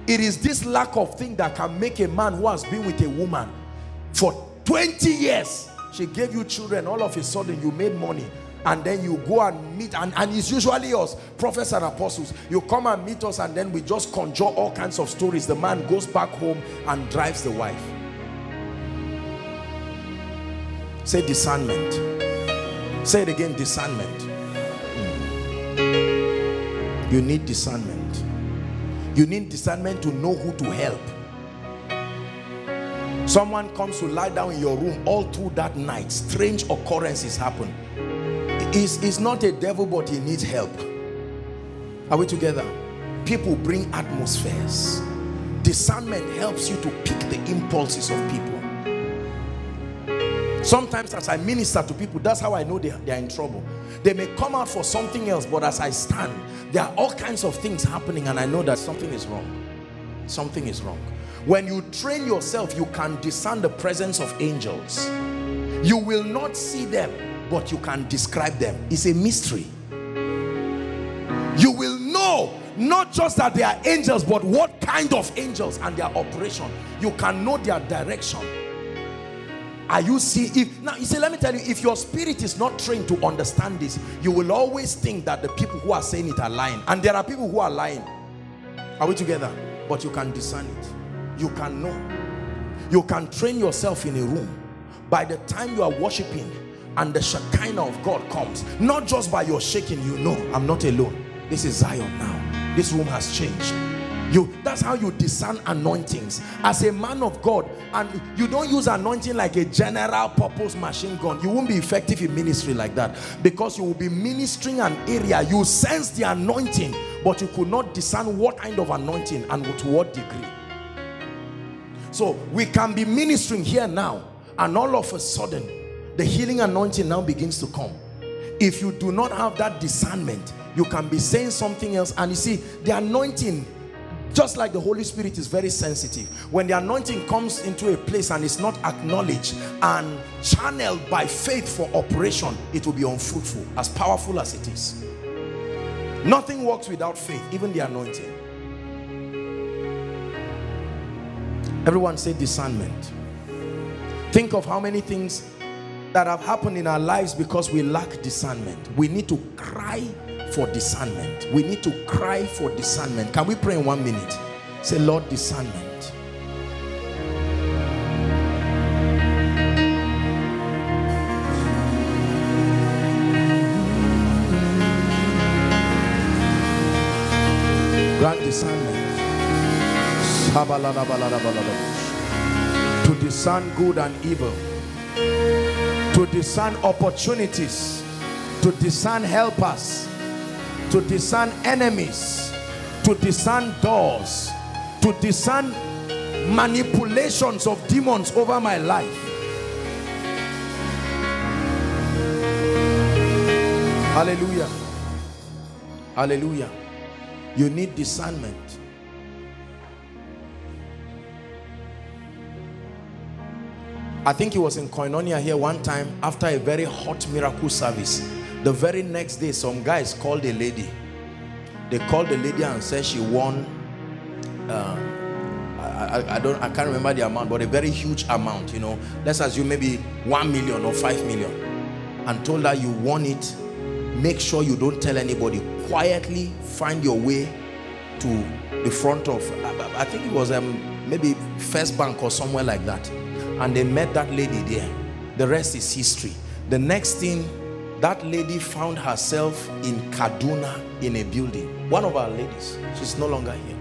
It is this lack of thing that can make a man who has been with a woman for 20 years. She gave you children. All of a sudden, you made money. And then you go and meet. And it's usually us, prophets and apostles. You come and meet us and then we just conjure all kinds of stories. The man goes back home and drives the wife. Say discernment. Say it again, discernment. You need discernment. You need discernment to know who to help. Someone comes to lie down in your room all through that night. Strange occurrences happen. It's not a devil, but he needs help. Are we together? People bring atmospheres. Discernment helps you to pick the impulses of people. Sometimes as I minister to people, that's how I know they are in trouble. They may come out for something else, but as I stand, there are all kinds of things happening and I know that something is wrong. Something is wrong. When you train yourself, you can discern the presence of angels. You will not see them, but you can describe them. It's a mystery. You will know not just that they are angels, but what kind of angels and their operation. You can know their direction. Are you see if now you say, let me tell you, if your spirit is not trained to understand this, you will always think that the people who are saying it are lying. And there are people who are lying. Are we together? But you can discern it. You can know. You can train yourself in a room. By the time you are worshiping and the Shekinah of God comes, not just by your shaking, you know, I'm not alone. This is Zion now. This room has changed. That's how you discern anointings. As a man of God, and you don't use anointing like a general purpose machine gun. You won't be effective in ministry like that, because you will be ministering an area. You sense the anointing, but you could not discern what kind of anointing and to what degree. So we can be ministering here now, and all of a sudden, the healing anointing now begins to come. If you do not have that discernment, you can be saying something else. And you see, the anointing, just like the Holy Spirit, is very sensitive. When the anointing comes into a place and it's not acknowledged and channeled by faith for operation, it will be unfruitful, as powerful as it is. Nothing works without faith, even the anointing. Everyone say discernment. Think of how many things that have happened in our lives because we lack discernment. We need to cry for discernment. We need to cry for discernment. Can we pray in 1 minute? Say, Lord, discernment. Grant discernment. To discern good and evil, to discern opportunities, to discern helpers, to discern enemies, to discern doors, to discern manipulations of demons over my life. Hallelujah. Hallelujah. You need discernment. I think he was in Koinonia here one time after a very hot miracle service. The very next day, some guys called a lady. They called the lady and said she won, I can't remember the amount, but a very huge amount, you know. Let's assume maybe 1 million or 5 million. And told her, you won it. Make sure you don't tell anybody. Quietly find your way to the front of, I think it was maybe First Bank or somewhere like that, and they met that lady there. The rest is history. The next thing, that lady found herself in Kaduna in a building. One of our ladies, she's no longer here,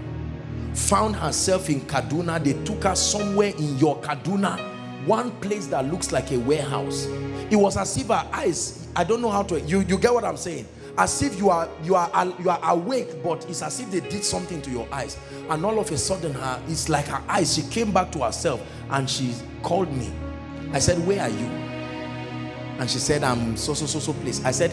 found herself in Kaduna. They took her somewhere in your Kaduna, one place that looks like a warehouse. It was as if her eyes, I don't know how to, you get what I'm saying? As if you are awake, but it's as if they did something to your eyes. And all of a sudden, it's like her eyes, she came back to herself and she called me. I said, where are you? And she said, I'm so place. I said,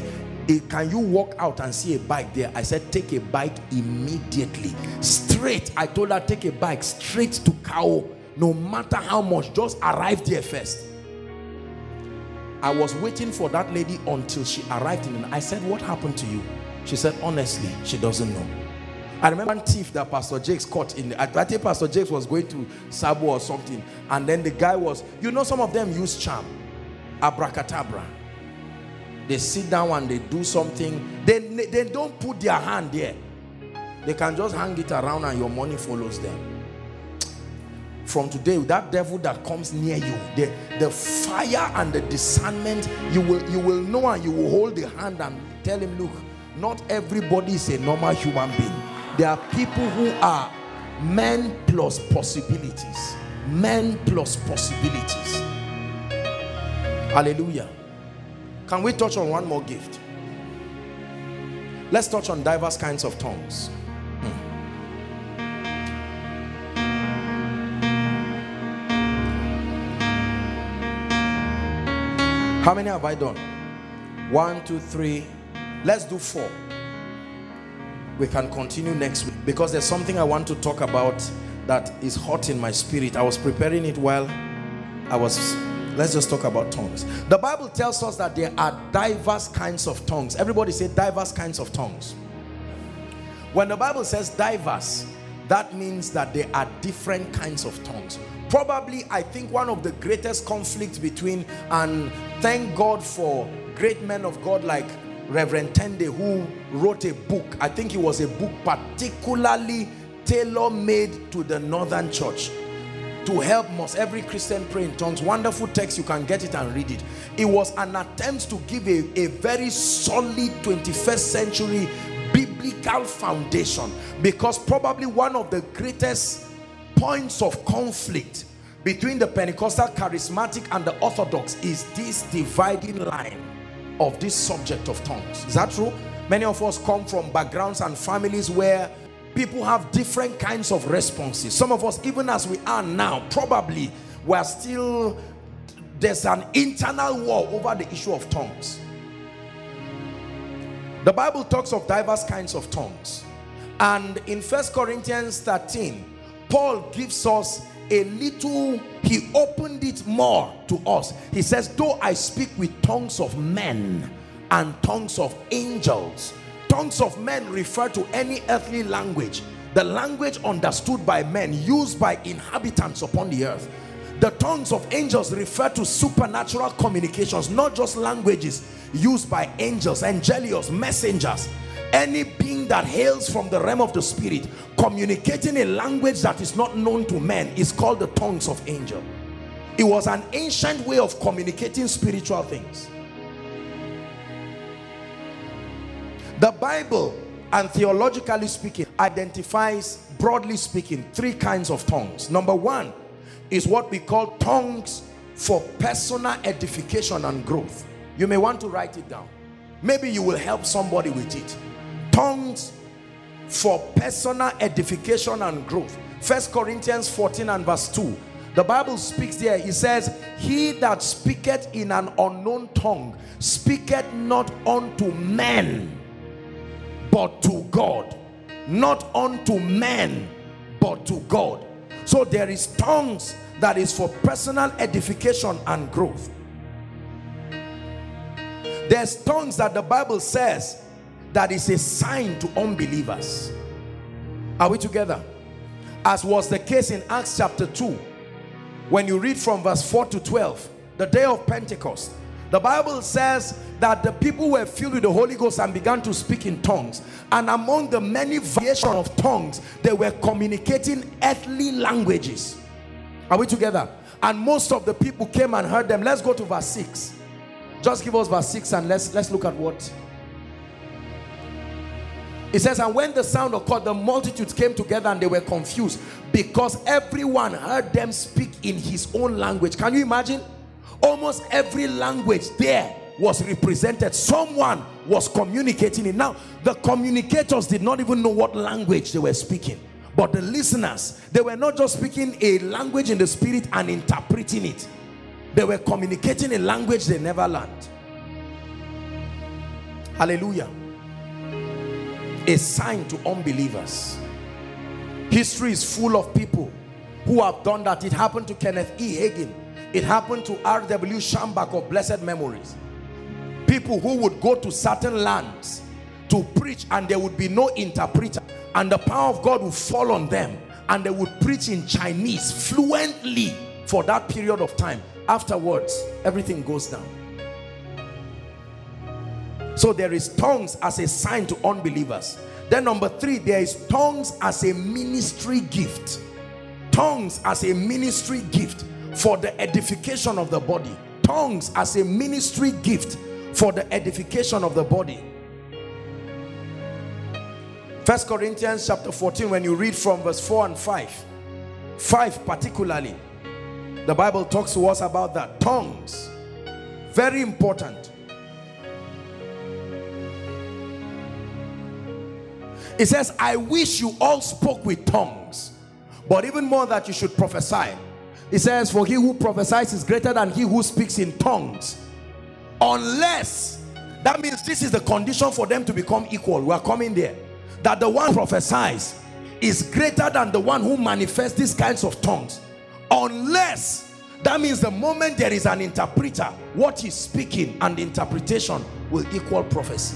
can you walk out and see a bike there? I said, take a bike immediately. Straight, I told her, take a bike straight to Kao. No matter how much, just arrive there first. I was waiting for that lady until she arrived in, and I said, what happened to you? She said, honestly, she doesn't know. I remember one thief that Pastor Jakes caught in. I think Pastor Jakes was going to Sabo or something, and then the guy was, you know, some of them use charm, abracadabra. They sit down and they do something. They don't put their hand there. They can just hang it around and your money follows them. From today, that devil that comes near you, the fire and the discernment, you will know, and you will hold the hand and tell him, look, not everybody is a normal human being. There are people who are men plus possibilities. Men plus possibilities. Hallelujah. Can we touch on one more gift? Let's touch on diverse kinds of tongues. How many have I done? 1, 2, 3. Let's do 4. We can continue next week, because there's something I want to talk about that is hot in my spirit. I was preparing it while I was... Let's just talk about tongues. The Bible tells us that there are diverse kinds of tongues. Everybody say diverse kinds of tongues. When the Bible says diverse, that means that there are different kinds of tongues. Probably, I think one of the greatest conflicts between, and thank God for great men of God like Reverend Tende, who wrote a book. I think it was a book particularly tailor-made to the Northern Church to help most every Christian pray in tongues. Wonderful text, you can get it and read it. It was an attempt to give a very solid 21st century biblical foundation, because probably one of the greatest points of conflict between the Pentecostal, charismatic and the Orthodox is this dividing line of this subject of tongues. Is that true? Many of us come from backgrounds and families where people have different kinds of responses. Some of us, even as we are now, probably we're still, there's an internal war over the issue of tongues. The Bible talks of diverse kinds of tongues, and in 1 Corinthians 13, Paul gives us a little, he opened it more to us. He says, though I speak with tongues of men and tongues of angels. Tongues of men refer to any earthly language, the language understood by men, used by inhabitants upon the earth. The tongues of angels refer to supernatural communications, not just languages used by angels, angelios, messengers. Any being that hails from the realm of the spirit, communicating a language that is not known to men, is called the tongues of angel. It was an ancient way of communicating spiritual things. The Bible, and theologically speaking, identifies, broadly speaking, 3 kinds of tongues. Number 1 is what we call tongues for personal edification and growth. You may want to write it down. Maybe you will help somebody with it. Tongues for personal edification and growth. 1 Corinthians 14 and verse 2, the Bible speaks there. It says, he that speaketh in an unknown tongue speaketh not unto men but to God. Not unto men but to God. So there is tongues that is for personal edification and growth. There's tongues that the Bible says that is a sign to unbelievers. Are we together? As was the case in Acts chapter 2, when you read from verse 4 to 12, the day of Pentecost, The Bible says that the people were filled with the Holy Ghost and began to speak in tongues. And among the many variations of tongues, they were communicating earthly languages. Are we together? And most of the people came and heard them. Let's go to verse 6. Just give us verse 6 and let's look at what. It says, and when the sound occurred, the multitudes came together and they were confused, because everyone heard them speak in his own language. Can you imagine? Almost every language there was represented. Someone was communicating it. Now, the communicators did not even know what language they were speaking. But the listeners, they were not just speaking a language in the spirit and interpreting it. They were communicating a language they never learned. Hallelujah. A sign to unbelievers. History is full of people who have done that. It happened to Kenneth E. Hagin. It happened to R.W. Schambach of blessed memories. People who would go to certain lands to preach and there would be no interpreter, and the power of God would fall on them and they would preach in Chinese fluently for that period of time. Afterwards, everything goes down. So there is tongues as a sign to unbelievers. Then number 3, there is tongues as a ministry gift. Tongues as a ministry gift for the edification of the body. Tongues as a ministry gift for the edification of the body. 1 Corinthians chapter 14, when you read from verse 4 and 5, 5 particularly, the Bible talks to us about that. Tongues, very important. It says, I wish you all spoke with tongues, but even more that you should prophesy. It says, for he who prophesies is greater than he who speaks in tongues. Unless, that means this is the condition for them to become equal. We are coming there. That the one who prophesies is greater than the one who manifests these kinds of tongues. Unless, that means the moment there is an interpreter, what he's speaking and the interpretation will equal prophecy.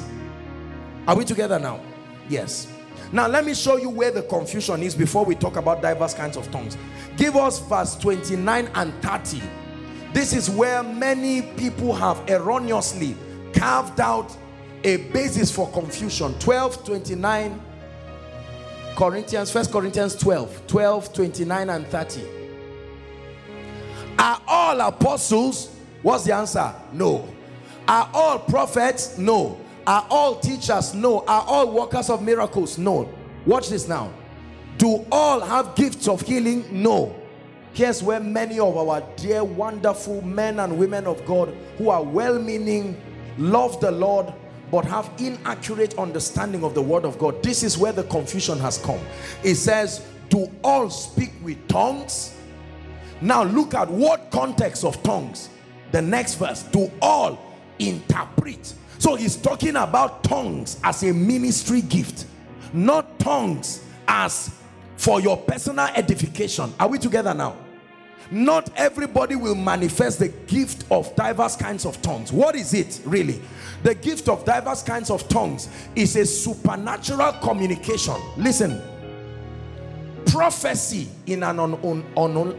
Are we together now? Yes. Now let me show you where the confusion is before we talk about diverse kinds of tongues. Give us verse 29 and 30. This is where many people have erroneously carved out a basis for confusion. 12:29 Corinthians, 1 Corinthians 12:29 and 30. Are all apostles? What's the answer? No. Are all prophets? No. Are all teachers? No. Are all workers of miracles? No. Watch this now. Do all have gifts of healing? No. Here's where many of our dear, wonderful men and women of God who are well-meaning, love the Lord, but have inaccurate understanding of the word of God. This is where the confusion has come. It says, do all speak with tongues? Now look at what context of tongues. The next verse, do all interpret? So he's talking about tongues as a ministry gift, not tongues as for your personal edification. Are we together now? Not everybody will manifest the gift of diverse kinds of tongues. What is it really? The gift of diverse kinds of tongues is a supernatural communication. Listen, prophecy in an unknown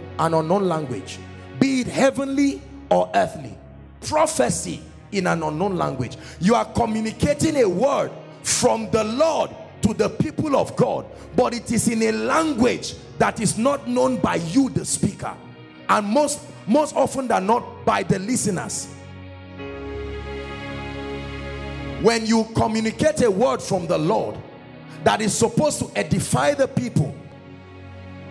language, be it heavenly or earthly. Prophecy in an unknown language. You are communicating a word from the Lord to the people of God, but it is in a language that is not known by you, the speaker, and most often than not by the listeners. When you communicate a word from the Lord that is supposed to edify the people,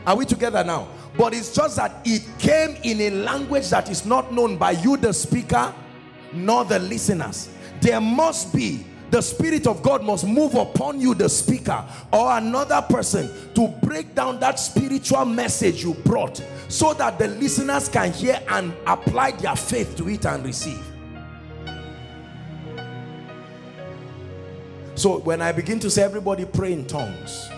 are we together now? But it's just that it came in a language that is not known by you, the speaker, nor the listeners. There must be, the Spirit of God must move upon you, the speaker, or another person, to break down that spiritual message you brought, so that the listeners can hear and apply their faith to it and receive. So when I begin to say everybody pray in tongues,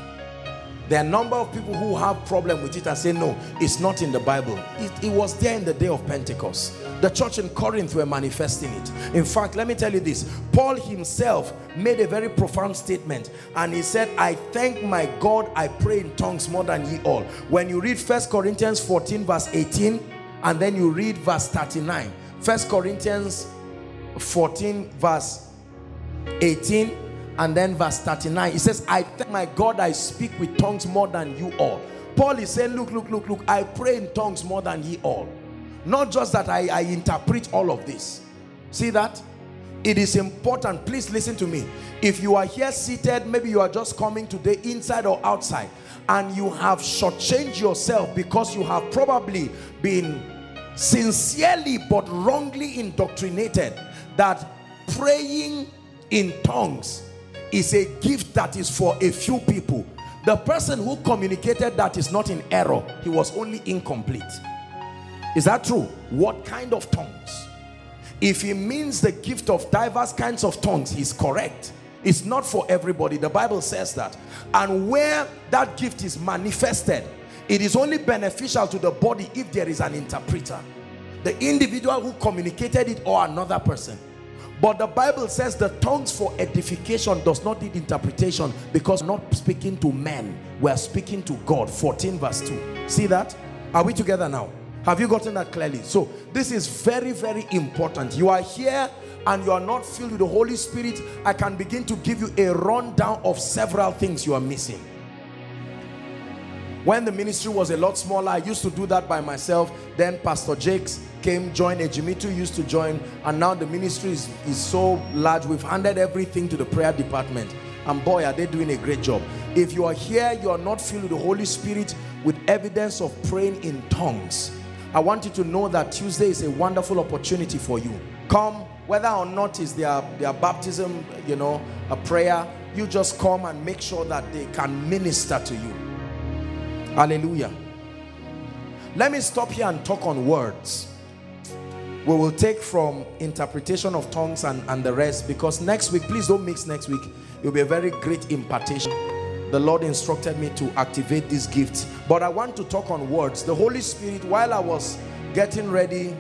there are a number of people who have problem with it and say, no, it's not in the Bible. It was there in the day of Pentecost. The church in Corinth were manifesting it. In fact, let me tell you this. Paul himself made a very profound statement. And he said, I thank my God, I pray in tongues more than ye all. When you read 1 Corinthians 14 verse 18, and then you read verse 39. 1 Corinthians 14 verse 18 and then verse 39. It says, I thank my God I speak with tongues more than you all. Paul is saying, look, I pray in tongues more than ye all. Not just that I interpret all of this. See that? It is important. Please listen to me. If you are here seated, maybe you are just coming today, inside or outside, and you have shortchanged yourself because you have probably been sincerely but wrongly indoctrinated that praying in tongues is a gift that is for a few people. The person who communicated that is not in error. He was only incomplete. Is that true? What kind of tongues? If he means the gift of diverse kinds of tongues, he's correct. It's not for everybody. The Bible says that. And where that gift is manifested, it is only beneficial to the body if there is an interpreter, the individual who communicated it or another person. But the Bible says the tongues for edification does not need interpretation, because not speaking to men, we are speaking to God. 14 verse 2. See that? Are we together now? Have you gotten that clearly? So this is very, very important. You are here and you are not filled with the Holy Spirit. I can begin to give you a rundown of several things you are missing. When the ministry was a lot smaller, I used to do that by myself. Then Pastor Jakes came, joined, Ejimitu used to join, and now the ministry is so large. We've handed everything to the prayer department, and boy, are they doing a great job. If you are here, you are not filled with the Holy Spirit with evidence of praying in tongues, I want you to know that Tuesday is a wonderful opportunity for you. Come, whether or not is their baptism, you know, a prayer, you just come and make sure that they can minister to you. Hallelujah. Let me stop here and talk on words. We will take from interpretation of tongues and the rest, because next week, please don't mix next week. It will be a very great impartation. The Lord instructed me to activate these gifts, but I want to talk on words. The Holy Spirit, while I was getting ready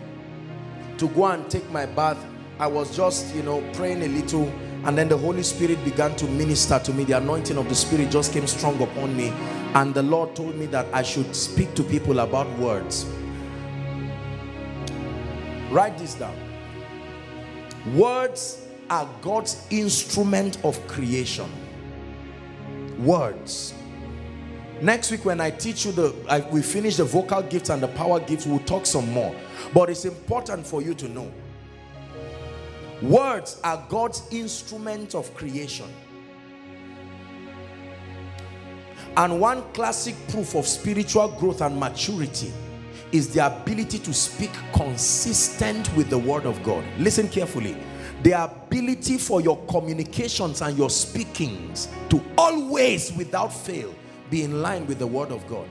to go and take my bath, I was just, you know, praying a little, and then the Holy Spirit began to minister to me. The anointing of the Spirit just came strong upon me, and the Lord told me that I should speak to people about words. Write this down. Words are God's instrument of creation. Words. Next week when I teach you we finish the vocal gifts and the power gifts, we'll talk some more. But it's important for you to know, words are God's instrument of creation. And one classic proof of spiritual growth and maturity is the ability to speak consistent with the word of God. Listen carefully. The ability for your communications and your speakings to always, without fail, be in line with the word of God.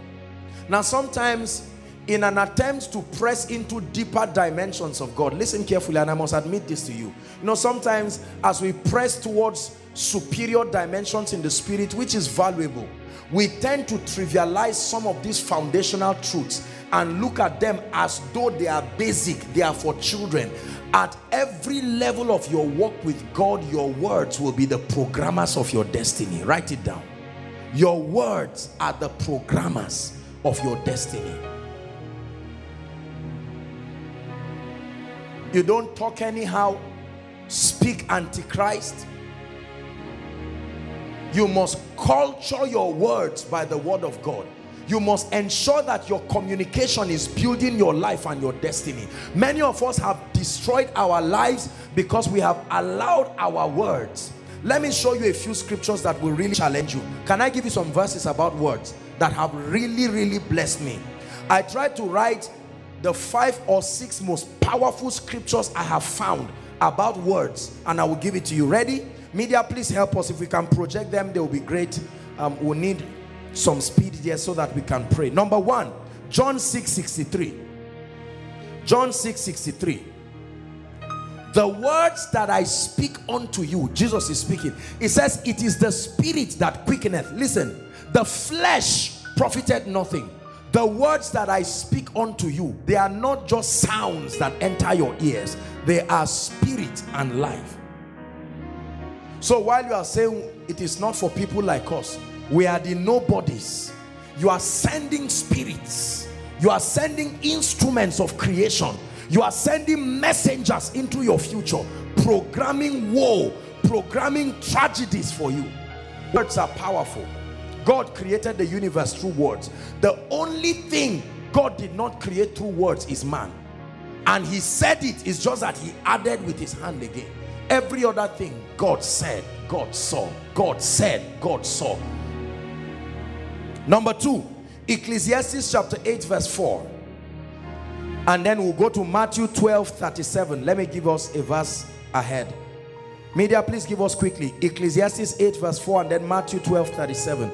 Now, sometimes in an attempt to press into deeper dimensions of God, listen carefully, and I must admit this to you. You know, sometimes as we press towards superior dimensions in the spirit, which is valuable, we tend to trivialize some of these foundational truths and look at them as though they are basic, they are for children. At every level of your walk with God, your words will be the programmers of your destiny. Write it down. Your words are the programmers of your destiny. You don't talk anyhow, speak antichrist. You must culture your words by the word of God. You must ensure that your communication is building your life and your destiny. Many of us have destroyed our lives because we have allowed our words. Let me show you a few scriptures that will really challenge you. Can I give you some verses about words that have really, really blessed me? I tried to write the 5 or 6 most powerful scriptures I have found about words, and I will give it to you. Ready? Media, please help us. If we can project them, they will be great. We'll need some speed here so that we can pray. Number one, John 6:63. John 6:63. The words that I speak unto you, Jesus is speaking. It says, it is the spirit that quickeneth. Listen, the flesh profited nothing. The words that I speak unto you, they are not just sounds that enter your ears. They are spirit and life. So while you are saying it is not for people like us, we are the nobodies. You are sending spirits. You are sending instruments of creation. You are sending messengers into your future, programming woe, programming tragedies for you. Words are powerful. God created the universe through words. The only thing God did not create through words is man. And he said it, it's just that he added with his hand again. Every other thing, God said, God saw, God said, God saw. Number two, Ecclesiastes chapter 8 verse 4. And then we'll go to Matthew 12:37. Let me give us a verse ahead. Media, please give us quickly. Ecclesiastes 8 verse 4 and then Matthew 12:37.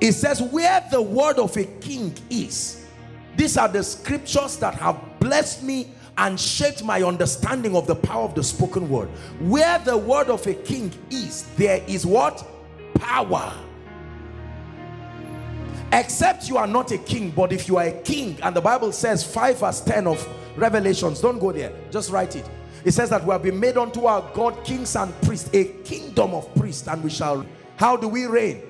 It says, where the word of a king is, these are the scriptures that have blessed me and shaped my understanding of the power of the spoken word. Where the word of a king is, there is what? Power. Except you are not a king, but if you are a king, and the Bible says 5 verse 10 of Revelations, don't go there, just write it. It says that we have been made unto our God kings and priests, a kingdom of priests, and we shall. How do we reign?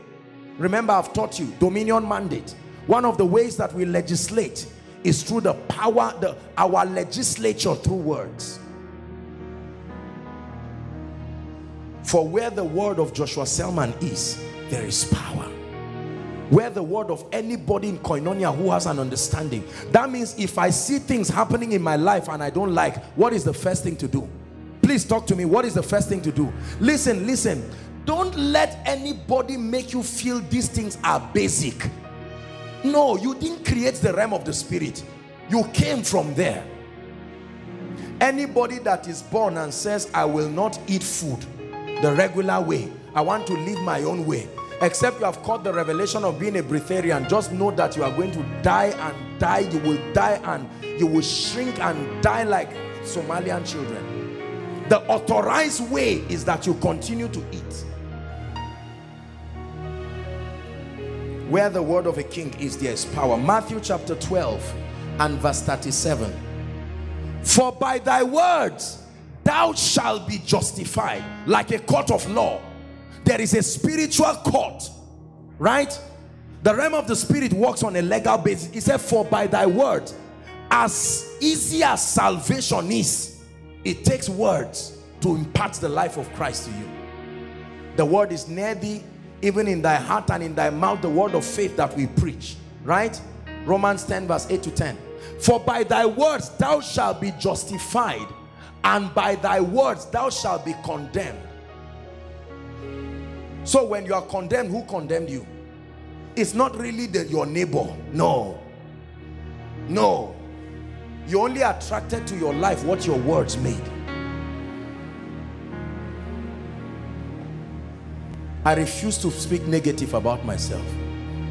Remember, I've taught you, dominion mandate. One of the ways that we legislate is through the power, our legislature through words. For where the word of Joshua Selman is, there is power. Where the word of anybody in Koinonia who has an understanding. That means if I see things happening in my life and I don't like, what is the first thing to do? Please talk to me. What is the first thing to do? Listen, listen. Don't let anybody make you feel these things are basic. No, you didn't create the realm of the spirit. You came from there. Anybody that is born and says, I will not eat food the regular way. I want to live my own way. Except you have caught the revelation of being a breatharian, just know that you are going to die and die. You will die and you will shrink and die like Somalian children. The authorized way is that you continue to eat. Where the word of a king is, there is power. Matthew chapter 12 and verse 37. For by thy words thou shalt be justified, like a court of law. There is a spiritual court, right? The realm of the spirit works on a legal basis. It said, for by thy word, as easy as salvation is, it takes words to impart the life of Christ to you. The word is near thee, even in thy heart and in thy mouth, the word of faith that we preach, right? Romans 10 verse 8 to 10. For by thy words thou shalt be justified, and by thy words thou shalt be condemned. So when you are condemned, who condemned you? It's not really your neighbor. No. No. You only attracted to your life what your words made. I refuse to speak negative about myself.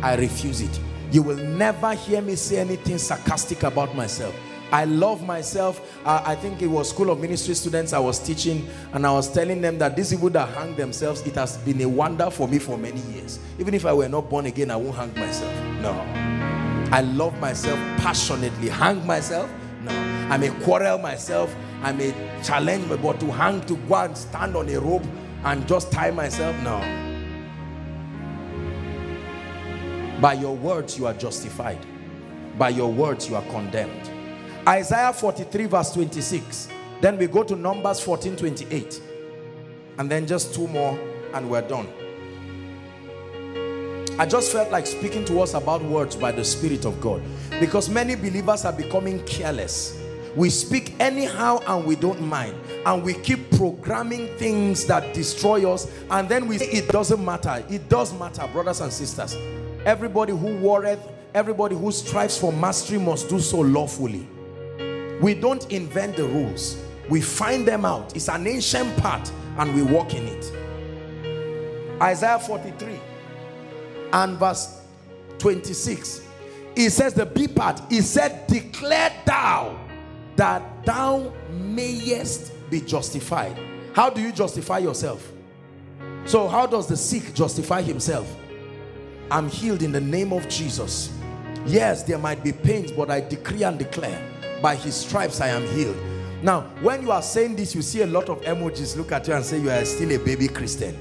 I refuse it. You will never hear me say anything sarcastic about myself. I love myself. I think it was School of Ministry students I was teaching, and I was telling them that these people that hang themselves, it has been a wonder for me for many years. Even if I were not born again, I won't hang myself. No. I love myself passionately. Hang myself? No. I may quarrel myself. I may challenge me, but to hang, to go and stand on a rope and just tie myself? No. By your words, you are justified. By your words, you are condemned. Isaiah 43 verse 26. Then we go to Numbers 14:28. And then just two more and we're done. I just felt like speaking to us about words by the Spirit of God. Because many believers are becoming careless. We speak anyhow and we don't mind. And we keep programming things that destroy us. And then we say it doesn't matter. It does matter, brothers and sisters. Everybody who warreth, everybody who strives for mastery must do so lawfully. We don't invent the rules. We find them out. It's an ancient path and we walk in it. Isaiah 43 and verse 26. It says the B part. It said, declare thou that thou mayest be justified. How do you justify yourself? So how does the sick justify himself? I'm healed in the name of Jesus. Yes, there might be pains, but I decree and declare, by his stripes I am healed. Now, when you are saying this, you see a lot of emojis look at you and say you are still a baby Christian.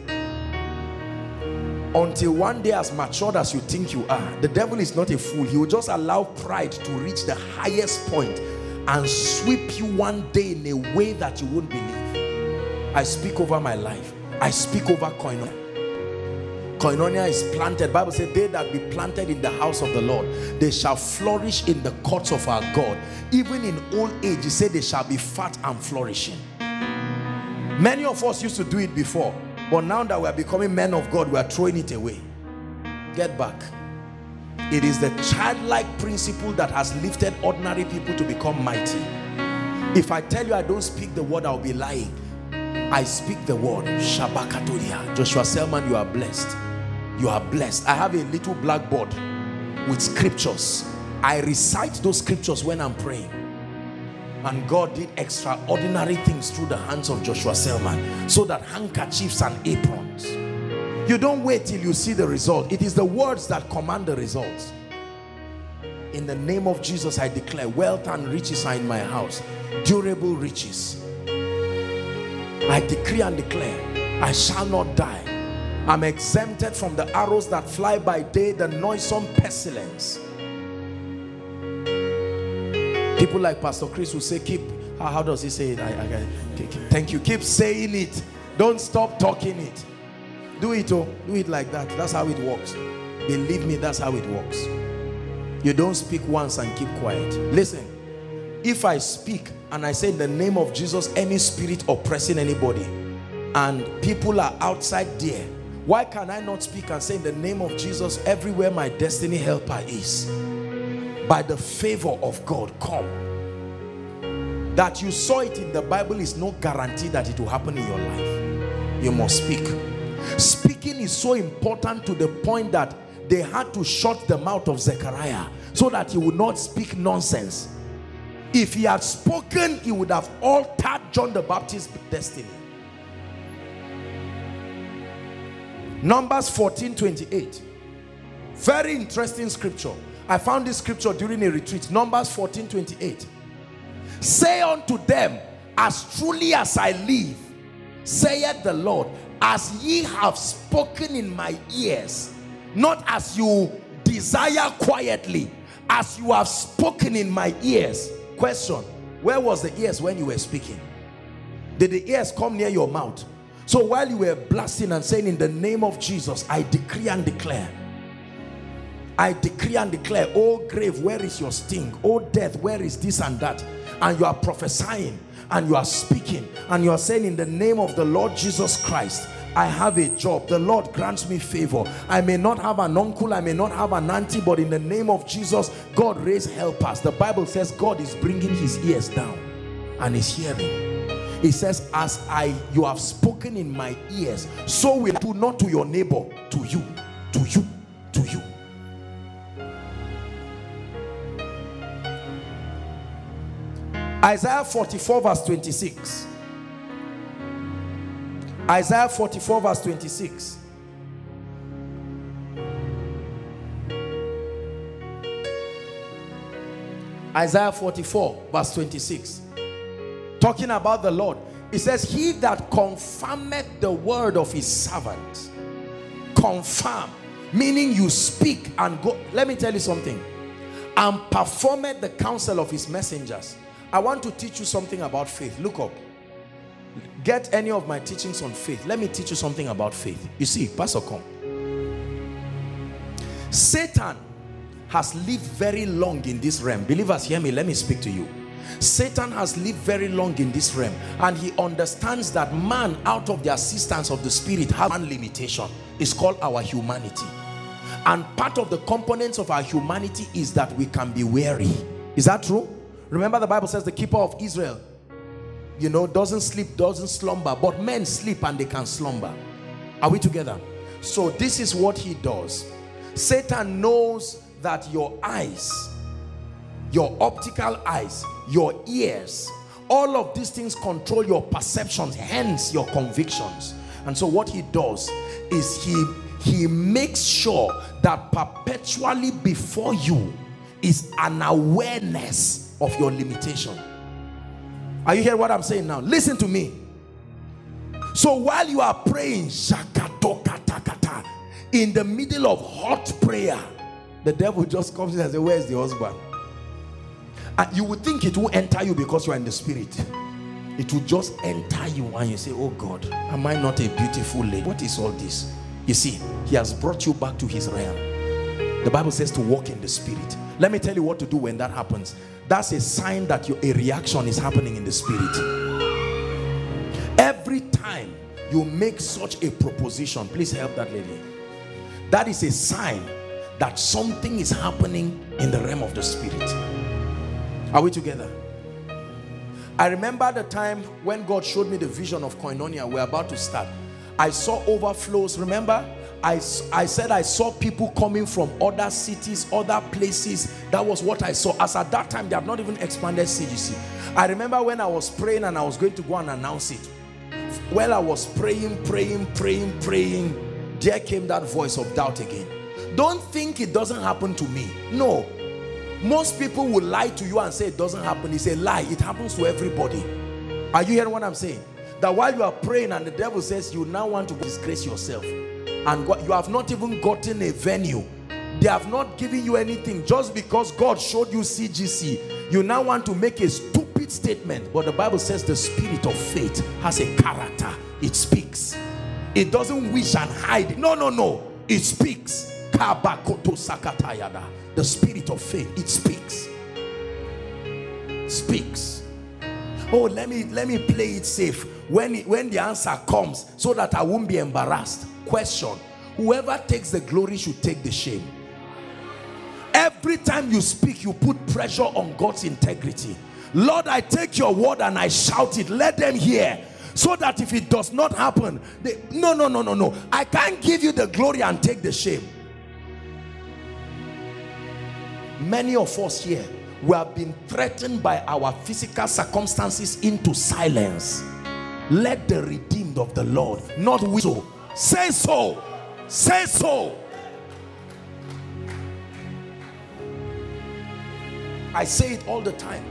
Until one day, as matured as you think you are, the devil is not a fool. He will just allow pride to reach the highest point. and sweep you one day in a way that you won't believe. I speak over my life. I speak over Koinonia. Koinonia is planted. Bible says, they that be planted in the house of the Lord, they shall flourish in the courts of our God. Even in old age, he said they shall be fat and flourishing. Many of us used to do it before, but now that we are becoming men of God, we are throwing it away. Get back. It is the childlike principle that has lifted ordinary people to become mighty. If I tell you I don't speak the word, I'll be lying. I speak the word. Shabakatoria. Joshua Selman, you are blessed. You are blessed. I have a little blackboard with scriptures. I recite those scriptures when I'm praying. And God did extraordinary things through the hands of Joshua Selman, so that handkerchiefs and aprons. You don't wait till you see the result. It is the words that command the results. In the name of Jesus, I declare wealth and riches are in my house. Durable riches. I decree and declare, I shall not die. I'm exempted from the arrows that fly by day, the noisome pestilence. People like Pastor Chris will say, keep, how does he say it? Thank you. Keep saying it. Don't stop talking it. Do it, oh, do it like that. That's how it works. Believe me, that's how it works. You don't speak once and keep quiet. Listen, if I speak and I say in the name of Jesus, any spirit oppressing anybody, and people are outside there, why can I not speak and say in the name of Jesus, everywhere my destiny helper is, by the favor of God, come. That you saw it in the Bible is no guarantee that it will happen in your life. You must speak. Speaking is so important to the point that they had to shut the mouth of Zechariah so that he would not speak nonsense. If he had spoken, he would have altered John the Baptist's destiny. Numbers 14:28. Very interesting scripture. I found this scripture during a retreat. Numbers 14:28. Say unto them, as truly as I live, saith the Lord, as ye have spoken in my ears, not as you desire quietly, as you have spoken in my ears. Question, where was the ears when you were speaking? Did the ears come near your mouth? So while you were blasting and saying in the name of Jesus, I decree and declare. I decree and declare, oh grave, where is your sting? Oh death, where is this and that? And you are prophesying and you are speaking and you are saying in the name of the Lord Jesus Christ, I have a job. The Lord grants me favor. I may not have an uncle. I may not have an auntie. But in the name of Jesus, God raise helpers. The Bible says God is bringing his ears down and is hearing. It says, as you have spoken in my ears, so will I do, not to your neighbor, to you, to you, to you. Isaiah 44 verse 26. Isaiah 44 verse 26. Isaiah 44 verse 26. Talking about the Lord. It says, he that confirmeth the word of his servant. Confirm. Meaning you speak and go. Let me tell you something. And performeth the counsel of his messengers. I want to teach you something about faith. Look up. Get any of my teachings on faith. Let me teach you something about faith. You see, Pastor, come. Satan has lived very long in this realm. Believers, hear me. Let me speak to you. Satan has lived very long in this realm, and he understands that man, out of the assistance of the Spirit, has one limitation. It's called our humanity. And part of the components of our humanity is that we can be weary. Is that true? Remember, the Bible says the keeper of Israel, you know, doesn't sleep, doesn't slumber. But men sleep and they can slumber. Are we together? So this is what he does. Satan knows that your eyes, your optical eyes, your ears, all of these things control your perceptions, hence your convictions. And so what he does is he makes sure that perpetually before you is an awareness of your limitation. Are you hearing what I'm saying now? Listen to me. So while you are praying, in the middle of hot prayer, the devil just comes in and says, where's the husband? And you would think it will enter you because you are in the spirit. It will just enter you and you say, oh God, am I not a beautiful lady? What is all this? You see, he has brought you back to his realm. The Bible says to walk in the spirit. Let me tell you what to do when that happens. That's a sign that a reaction is happening in the spirit. Every time you make such a proposition, please help that lady. That is a sign that something is happening in the realm of the spirit. Are we together? I remember the time when God showed me the vision of Koinonia. We're about to start. I saw overflows. Remember, I said I saw people coming from other cities, other places. That was what I saw. As at that time, they had not even expanded CGC. I remember when I was praying and I was going to go and announce it. Well, I was praying. There came that voice of doubt again. Don't think it doesn't happen to me. No. Most people will lie to you and say it doesn't happen. It's a lie. It happens to everybody. Are you hearing what I'm saying? That while you are praying and the devil says you now want to disgrace yourself, and you have not even gotten a venue, they have not given you anything, just because God showed you CGC, you now want to make a stupid statement. But the Bible says the spirit of faith has a character. It speaks. It doesn't wish and hide. No. It speaks. The spirit of faith, it speaks. Oh, let me play it safe when the answer comes, so that I won't be embarrassed. Question: whoever takes the glory should take the shame. Every time you speak, you put pressure on God's integrity. Lord, I take your word and I shout it. Let them hear, so that if it does not happen, no, I can't give you the glory and take the shame. Many of us here, we have been threatened by our physical circumstances into silence. Let the redeemed of the Lord not whistle. Say so. Say so. I say it all the time.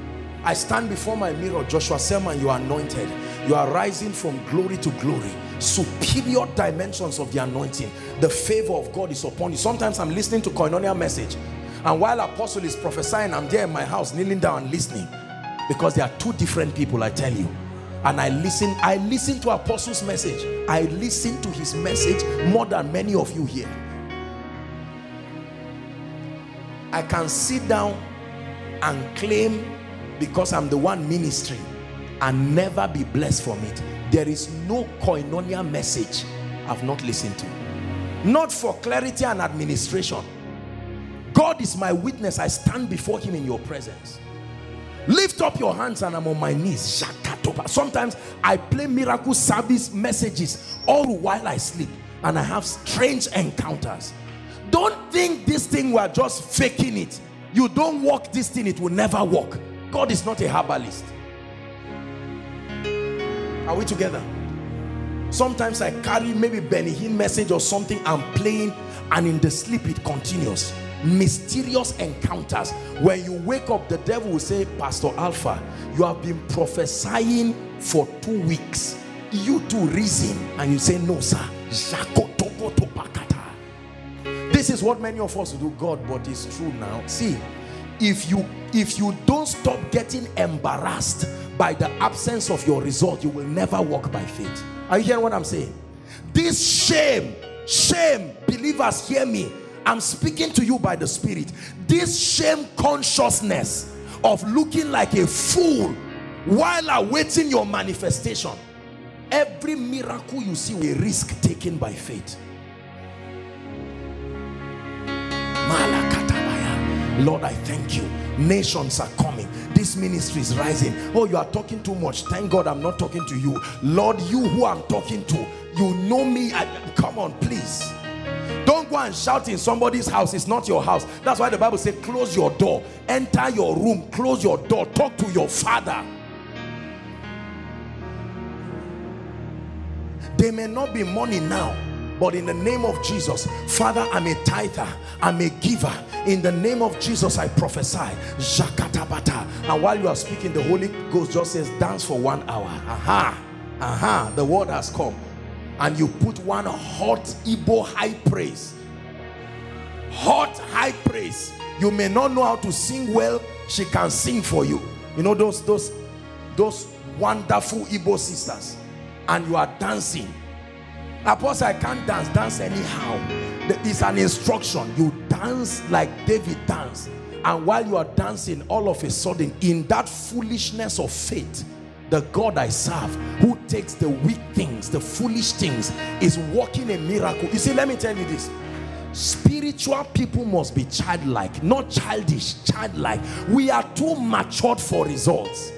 I stand before my mirror. Joshua Selman, you are anointed. You are rising from glory to glory. Superior dimensions of the anointing. The favor of God is upon you. Sometimes I'm listening to Koinonia message, and while Apostle is prophesying, I'm there in my house kneeling down and listening, because they are two different people, I tell you. And I listen to Apostle's message. I listen to his message more than many of you here. I can sit down and claim because I'm the one ministering and never be blessed from it. There is no Koinonia message I've not listened to. Not for clarity and administration. God is my witness. I stand before him in your presence. Lift up your hands and I'm on my knees. Sometimes I play miracle service messages all while I sleep, and I have strange encounters. Don't think this thing, we're just faking it. You don't walk this thing, it will never work. God is not a herbalist. Are we together? Sometimes I carry maybe Benny Hinn message or something I'm playing, and in the sleep it continues. Mysterious encounters. When you wake up, the devil will say, Pastor Alpha, you have been prophesying for 2 weeks. You too reason. And you say, no, sir. This is what many of us do. God, but it's true now. See, if you don't stop getting embarrassed by the absence of your result, you will never walk by faith. Are you hearing what I'm saying? This shame, believers, hear me. I'm speaking to you by the Spirit. This shame consciousness of looking like a fool while awaiting your manifestation. Every miracle you see is a risk taken by faith. Lord, I thank you. Nations are coming. This ministry is rising. Oh, you are talking too much. Thank God I'm not talking to you. Lord, you who I'm talking to, you know me. Come on, please. Don't go and shout in somebody's house. It's not your house. That's why the Bible says, close your door. Enter your room. Close your door. Talk to your father. There may not be money now, but in the name of Jesus, Father, I'm a tither. I'm a giver. In the name of Jesus, I prophesy. And while you are speaking, the Holy Ghost just says, dance for 1 hour. Aha. Aha. The word has come. And you put one hot Igbo high praise. Hot high praise. You may not know how to sing well, she can sing for you. You know those wonderful Igbo sisters, and you are dancing. Apostle, I can't dance. Dance anyhow. It's an instruction. You dance like David danced. And while you are dancing, all of a sudden, in that foolishness of faith, the God I serve, who takes the weak things, the foolish things, is working a miracle. You see, let me tell you this. Spiritual people must be childlike, not childish, childlike. We are too matured for results.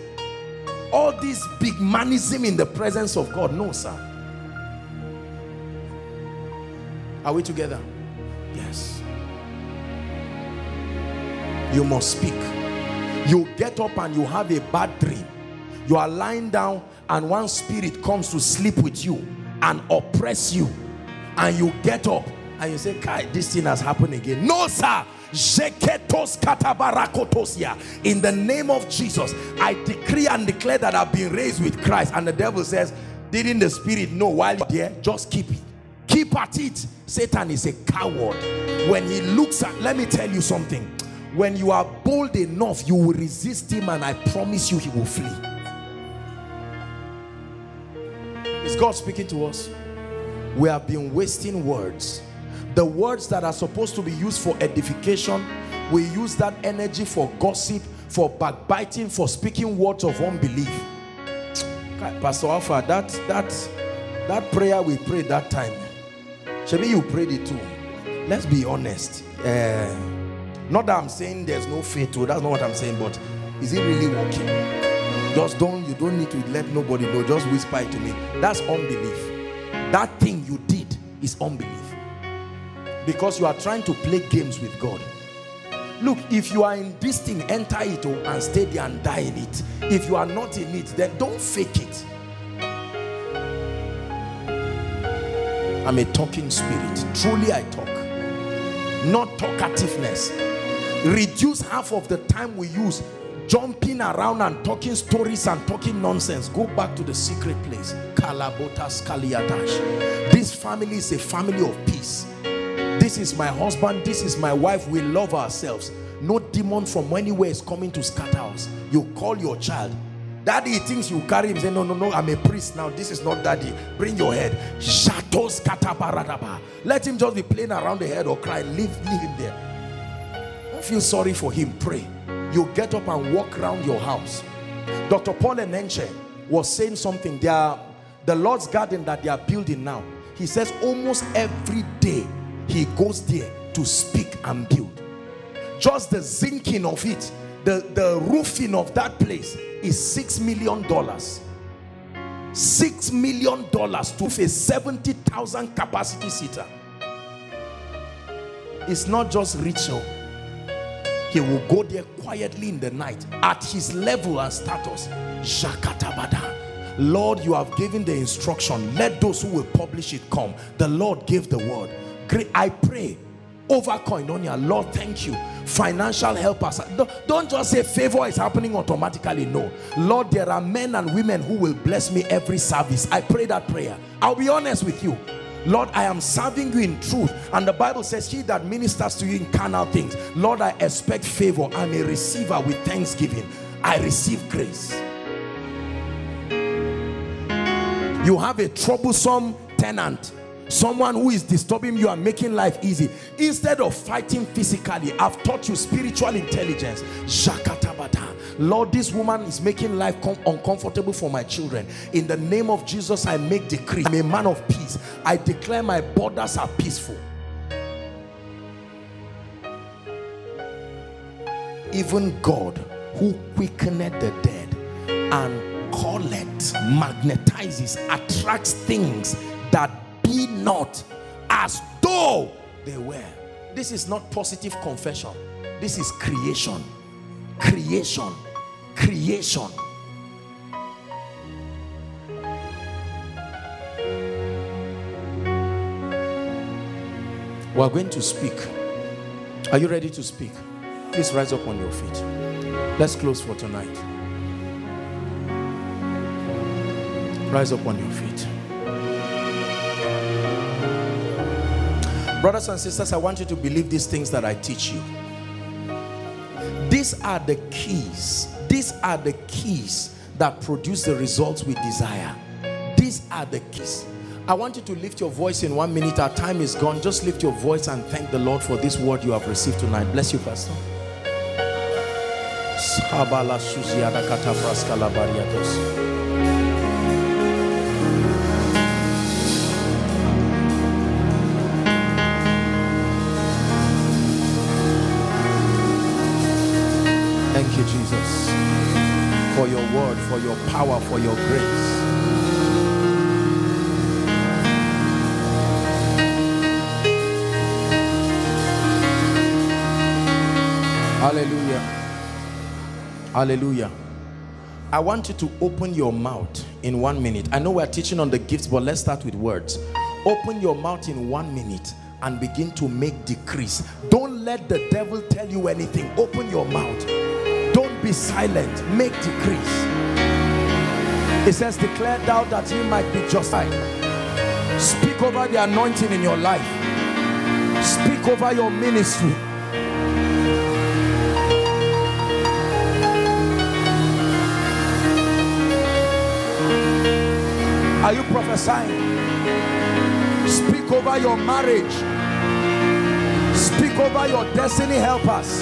All this big manism in the presence of God. No, sir. Are we together? Yes. You must speak. You get up and you have a bad dream. You are lying down and one spirit comes to sleep with you and oppress you. And you get up and you say, Kai, this thing has happened again. No, sir. In the name of Jesus, I decree and declare that I've been raised with Christ. And the devil says, didn't the spirit know while you're there? Just keep it. Keep at it. Satan is a coward. When he looks at, let me tell you something. When you are bold enough, you will resist him, and I promise you he will flee. Is God speaking to us? We have been wasting words. The words that are supposed to be used for edification, we use that energy for gossip, for backbiting, for speaking words of unbelief. Pastor Alpha, that prayer we prayed that time, Shebi, you prayed it too. Let's be honest. Not that I'm saying there's no faith to, that's not what I'm saying, but is it really working? Just don't, you don't need to let nobody know, just whisper it to me. That's unbelief. That thing you did is unbelief. Because you are trying to play games with God. Look, if you are in this thing, enter it and stay there and die in it. If you are not in it, then don't fake it. I'm a talking spirit. Truly I talk. Not talkativeness. Reduce half of the time we use jumping around and talking stories and talking nonsense. Go back to the secret place. Kalabotas Kaliadash. This family is a family of peace. This is my husband. This is my wife. We love ourselves. No demon from anywhere is coming to scatter us. You call your child. Daddy thinks you carry him. Say, no, no, no, I'm a priest now. This is not daddy. Bring your head. Shatos katabaradaba. Let him just be playing around the head or cry. Leave him there. Don't feel sorry for him. Pray. You get up and walk around your house. Dr. Paul Enenche was saying something. The Lord's garden that they are building now. He says almost every day he goes there to speak and build. Just the zinking of it, the roofing of that place is $6 million. $6 million to a 70,000 capacity seater. It's not just ritual. He will go there quietly in the night at his level and status. Jakatabada. Lord, you have given the instruction. Let those who will publish it come. The Lord gave the word. I pray over Koinonia, Lord, thank you. Financial help us. Don't just say favor is happening automatically. No. Lord, there are men and women who will bless me every service. I pray that prayer. I'll be honest with you. Lord, I am serving you in truth. And the Bible says, he that ministers to you in carnal things. Lord, I expect favor. I'm a receiver with thanksgiving. I receive grace. You have a troublesome tenant. Someone who is disturbing you and making life easy. Instead of fighting physically, I've taught you spiritual intelligence. Shakatabata. Lord, this woman is making life uncomfortable for my children. In the name of Jesus, I make decree. I'm a man of peace. I declare my borders are peaceful. Even God, who quickened the dead and calleth, magnetizes, attracts things that be not as though they were. This is not positive confession. This is creation. Creation. Creation. We are going to speak. Are you ready to speak? Please rise up on your feet. Let's close for tonight. Rise up on your feet. Brothers and sisters, I want you to believe these things that I teach you. These are the keys. These are the keys that produce the results we desire. These are the keys. I want you to lift your voice in 1 minute. Our time is gone. Just lift your voice and thank the Lord for this word you have received tonight. Bless you, Pastor. Thank you, Jesus, for your word, for your power, for your grace. Hallelujah. Hallelujah. I want you to open your mouth in 1 minute. I know we're teaching on the gifts, but let's start with words. Open your mouth in 1 minute and begin to make decrees. Don't let the devil tell you anything. Open your mouth. Don't be silent. Make decrees. It says, declare thou that he might be justified. Speak over the anointing in your life. Speak over your ministry. Are you prophesying? Speak over your marriage. Speak over your destiny helpers.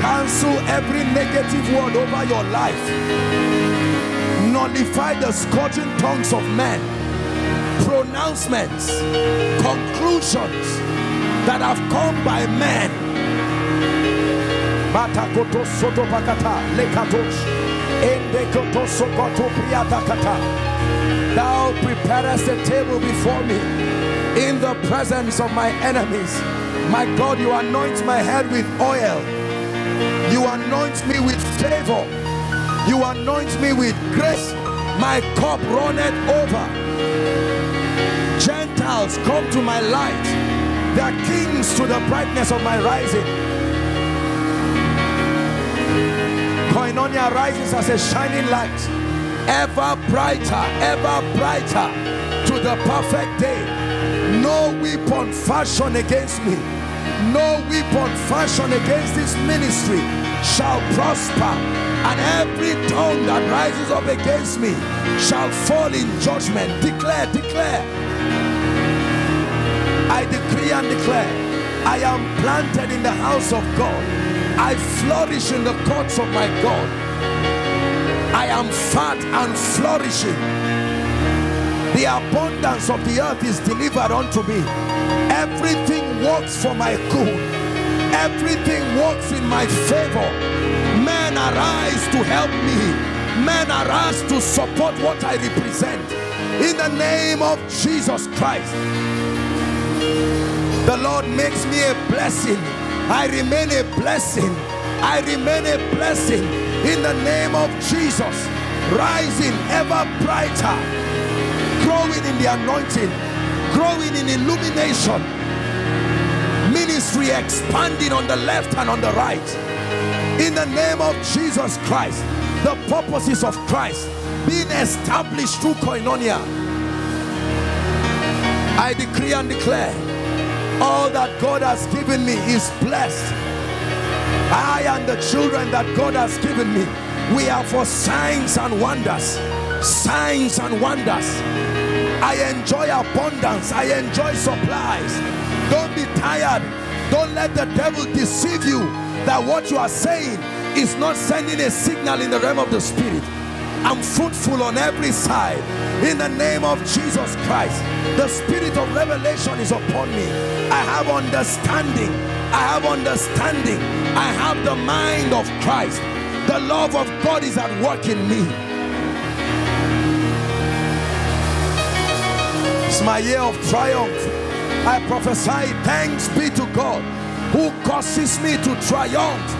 Cancel every negative word over your life. Nullify the scorching tongues of men. Pronouncements, conclusions that have come by men. Matakoto soto pakata lekatosh. Thou preparest a table before me in the presence of my enemies. My God, you anoint my head with oil. You anoint me with favor. You anoint me with grace. My cup runneth over. Gentiles come to my light. They are kings to the brightness of my rising. Koinonia rises as a shining light, ever brighter, to the perfect day. No weapon fashioned against me, no weapon fashioned against this ministry shall prosper, and every tongue that rises up against me shall fall in judgment. Declare, declare. I decree and declare, I am planted in the house of God. I flourish in the courts of my God. I am fat and flourishing. The abundance of the earth is delivered unto me. Everything works for my good. Everything works in my favor. Men arise to help me. Men arise to support what I represent. In the name of Jesus Christ. The Lord makes me a blessing. I remain a blessing. I remain a blessing in the name of Jesus. Rising ever brighter, growing in the anointing, growing in illumination, ministry expanding on the left and on the right. In the name of Jesus Christ, the purposes of Christ being established through Koinonia. I decree and declare, all that God has given me is blessed. I and the children that God has given me, we are for signs and wonders. Signs and wonders. I enjoy abundance. I enjoy supplies. Don't be tired. Don't let the devil deceive you that what you are saying is not sending a signal in the realm of the spirit. I'm fruitful on every side in the name of Jesus Christ. The spirit of revelation is upon me. I have understanding. I have understanding. I have the mind of Christ. The love of God is at work in me. It's my year of triumph. I prophesy, thanks be to God who causes me to triumph.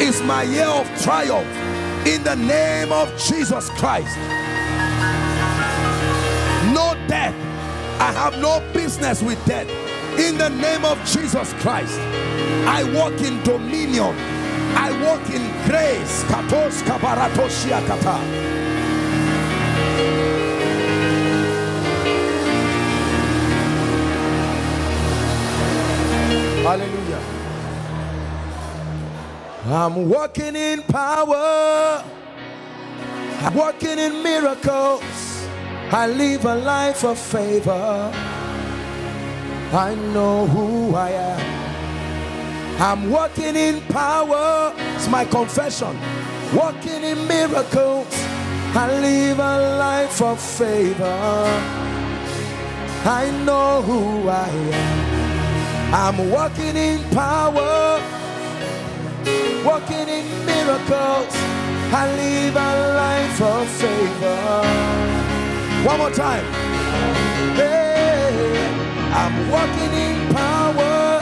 It's my year of triumph. In the name of Jesus Christ. No death. I have no business with death. In the name of Jesus Christ. I walk in dominion. I walk in grace. Hallelujah. I'm walking in power. I'm walking in miracles. I live a life of favor. I know who I am. I'm walking in power. It's my confession. Walking in miracles. I live a life of favor. I know who I am. I'm walking in power. Walking in miracles. I live a life of favor. One more time. Hey, I'm walking in power.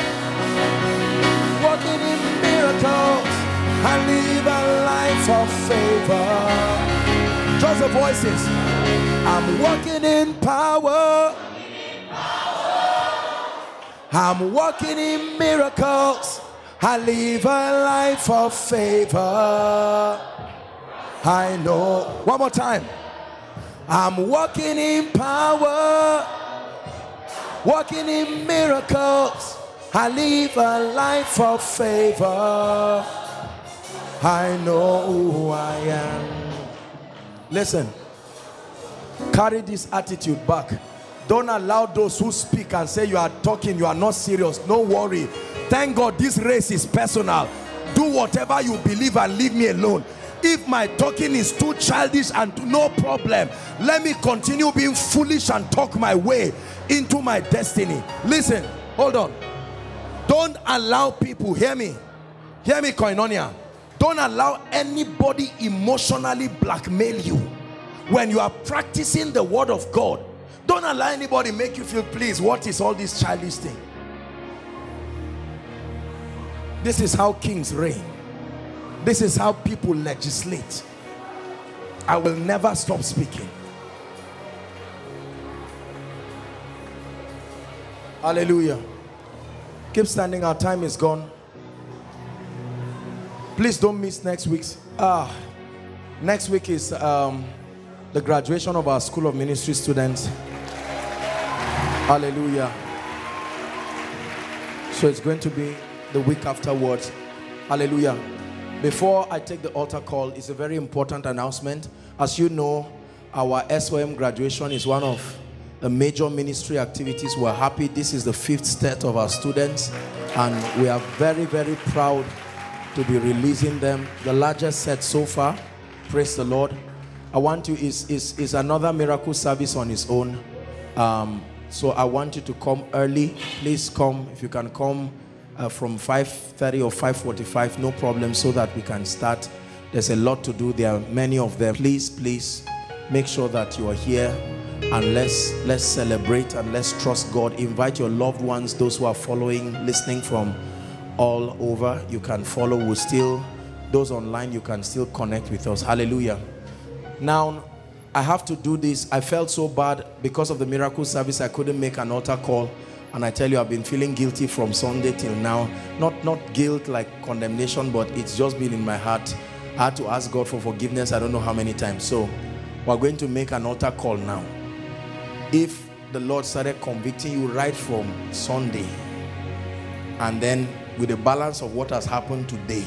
Walking in miracles. I live a life of favor. Just the voices. I'm walking in power. I'm walking in miracles. I live a life of favor. I know. One more time. I'm walking in power. Walking in miracles. I live a life of favor. I know who I am. Listen. Carry this attitude back. Don't allow those who speak and say you are talking, you are not serious. No worry. Thank God this race is personal. Do whatever you believe and leave me alone. If my talking is too childish, and no problem, let me continue being foolish and talk my way into my destiny. Listen, hold on. Don't allow people, hear me Koinonia, don't allow anybody emotionally blackmail you. When you are practicing the word of God, don't allow anybody make you feel, please, what is all this childish thing? This is how kings reign. This is how people legislate. I will never stop speaking. Hallelujah. Keep standing, our time is gone. Please don't miss next week's. Next week is the graduation of our School of Ministry students. Hallelujah. So it's going to be the week afterwards. Hallelujah. Before I take the altar call, it's a very important announcement. As you know, our SOM graduation is one of the major ministry activities. We're happy. This is the 5th set of our students, and we are very, very proud to be releasing them. The largest set so far. Praise the Lord. I want you, is another miracle service on its own. So I want you to come early. Please come. If you can come from 5:30 or 5:45, no problem, so that we can start. There's a lot to do. There are many of them. Please, please make sure that you are here, and let's celebrate, and let's trust God. Invite your loved ones, those who are following, listening from all over. You can follow. We'll still, those online, you can still connect with us. Hallelujah. Now, I have to do this. I felt so bad because of the miracle service. I couldn't make an altar call. And I tell you, I've been feeling guilty from Sunday till now. Not guilt like condemnation, but it's just been in my heart. I had to ask God for forgiveness. I don't know how many times. So we're going to make an altar call now. If the Lord started convicting you right from Sunday, and then with the balance of what has happened today,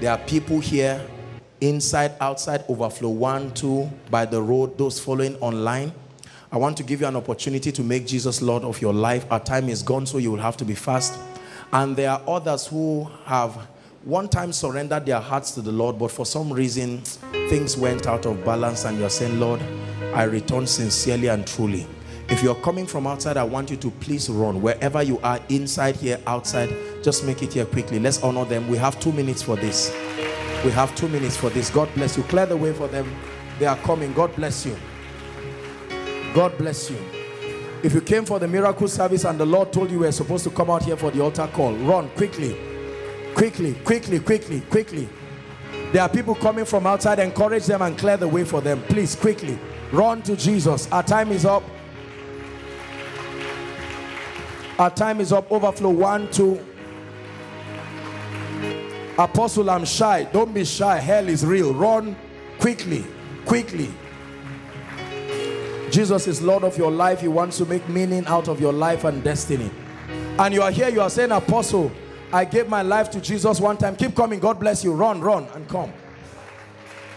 there are people here, inside, outside, overflow 1, 2, by the road, those following online. I want to give you an opportunity to make Jesus Lord of your life. Our time is gone, so you will have to be fast. And there are others who have one time surrendered their hearts to the Lord, but for some reason, things went out of balance, and you're saying, Lord, I return sincerely and truly. If you're coming from outside, I want you to please run. Wherever you are, inside here, outside, just make it here quickly. Let's honor them. We have 2 minutes for this. We have 2 minutes for this. God bless you. Clear the way for them. They are coming. God bless you. God bless you. If you came for the miracle service and the Lord told you we were supposed to come out here for the altar call, run quickly. Quickly, quickly, quickly, quickly. There are people coming from outside. Encourage them and clear the way for them. Please, quickly. Run to Jesus. Our time is up. Our time is up. Overflow 1, 2. Apostle, I'm shy. Don't be shy. Hell is real. Run quickly, quickly. Jesus is Lord of your life. He wants to make meaning out of your life and destiny. And you are here, you are saying, Apostle, I gave my life to Jesus one time. Keep coming. God bless you. Run, run and come.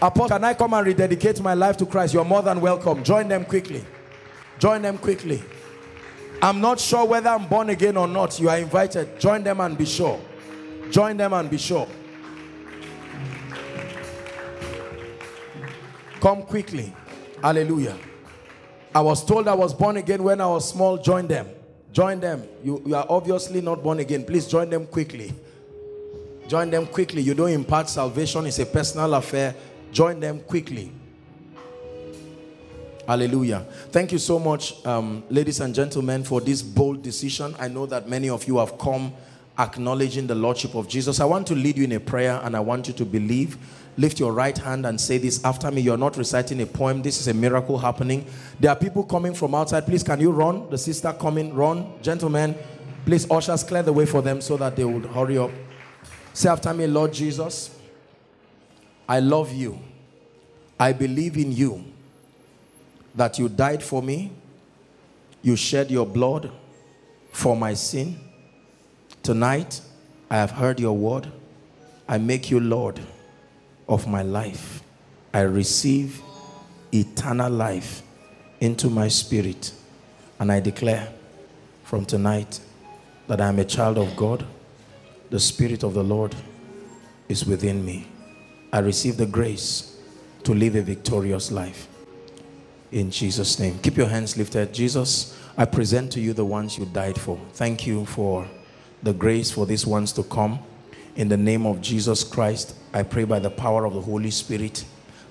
Apostle, can I come and rededicate my life to Christ? You're more than welcome. Join them quickly. Join them quickly. I'm not sure whether I'm born again or not. You are invited. Join them and be sure. Join them and be sure. Come quickly. Hallelujah. I was told I was born again when I was small. Join them. Join them. You are obviously not born again. Please join them quickly. Join them quickly. You don't impart salvation. It's a personal affair. Join them quickly. Hallelujah. Thank you so much, ladies and gentlemen, for this bold decision. I know that many of you have come acknowledging the Lordship of Jesus. I want to lead you in a prayer, and I want you to believe. Lift your right hand and say this after me. You're not reciting a poem. This is a miracle happening. There are people coming from outside. Please, can you run? The sister coming, run. Gentlemen, please, ushers, clear the way for them so that they would hurry up. Say after me, Lord Jesus, I love you. I believe in you, that you died for me. You shed your blood for my sin. Tonight, I have heard your word. I make you Lord of my life. I receive eternal life into my spirit. And I declare from tonight that I am a child of God. The Spirit of the Lord is within me. I receive the grace to live a victorious life. In Jesus' name. Keep your hands lifted. Jesus, I present to you the ones you died for. Thank you for the grace for these ones to come. In the name of Jesus Christ, I pray by the power of the Holy Spirit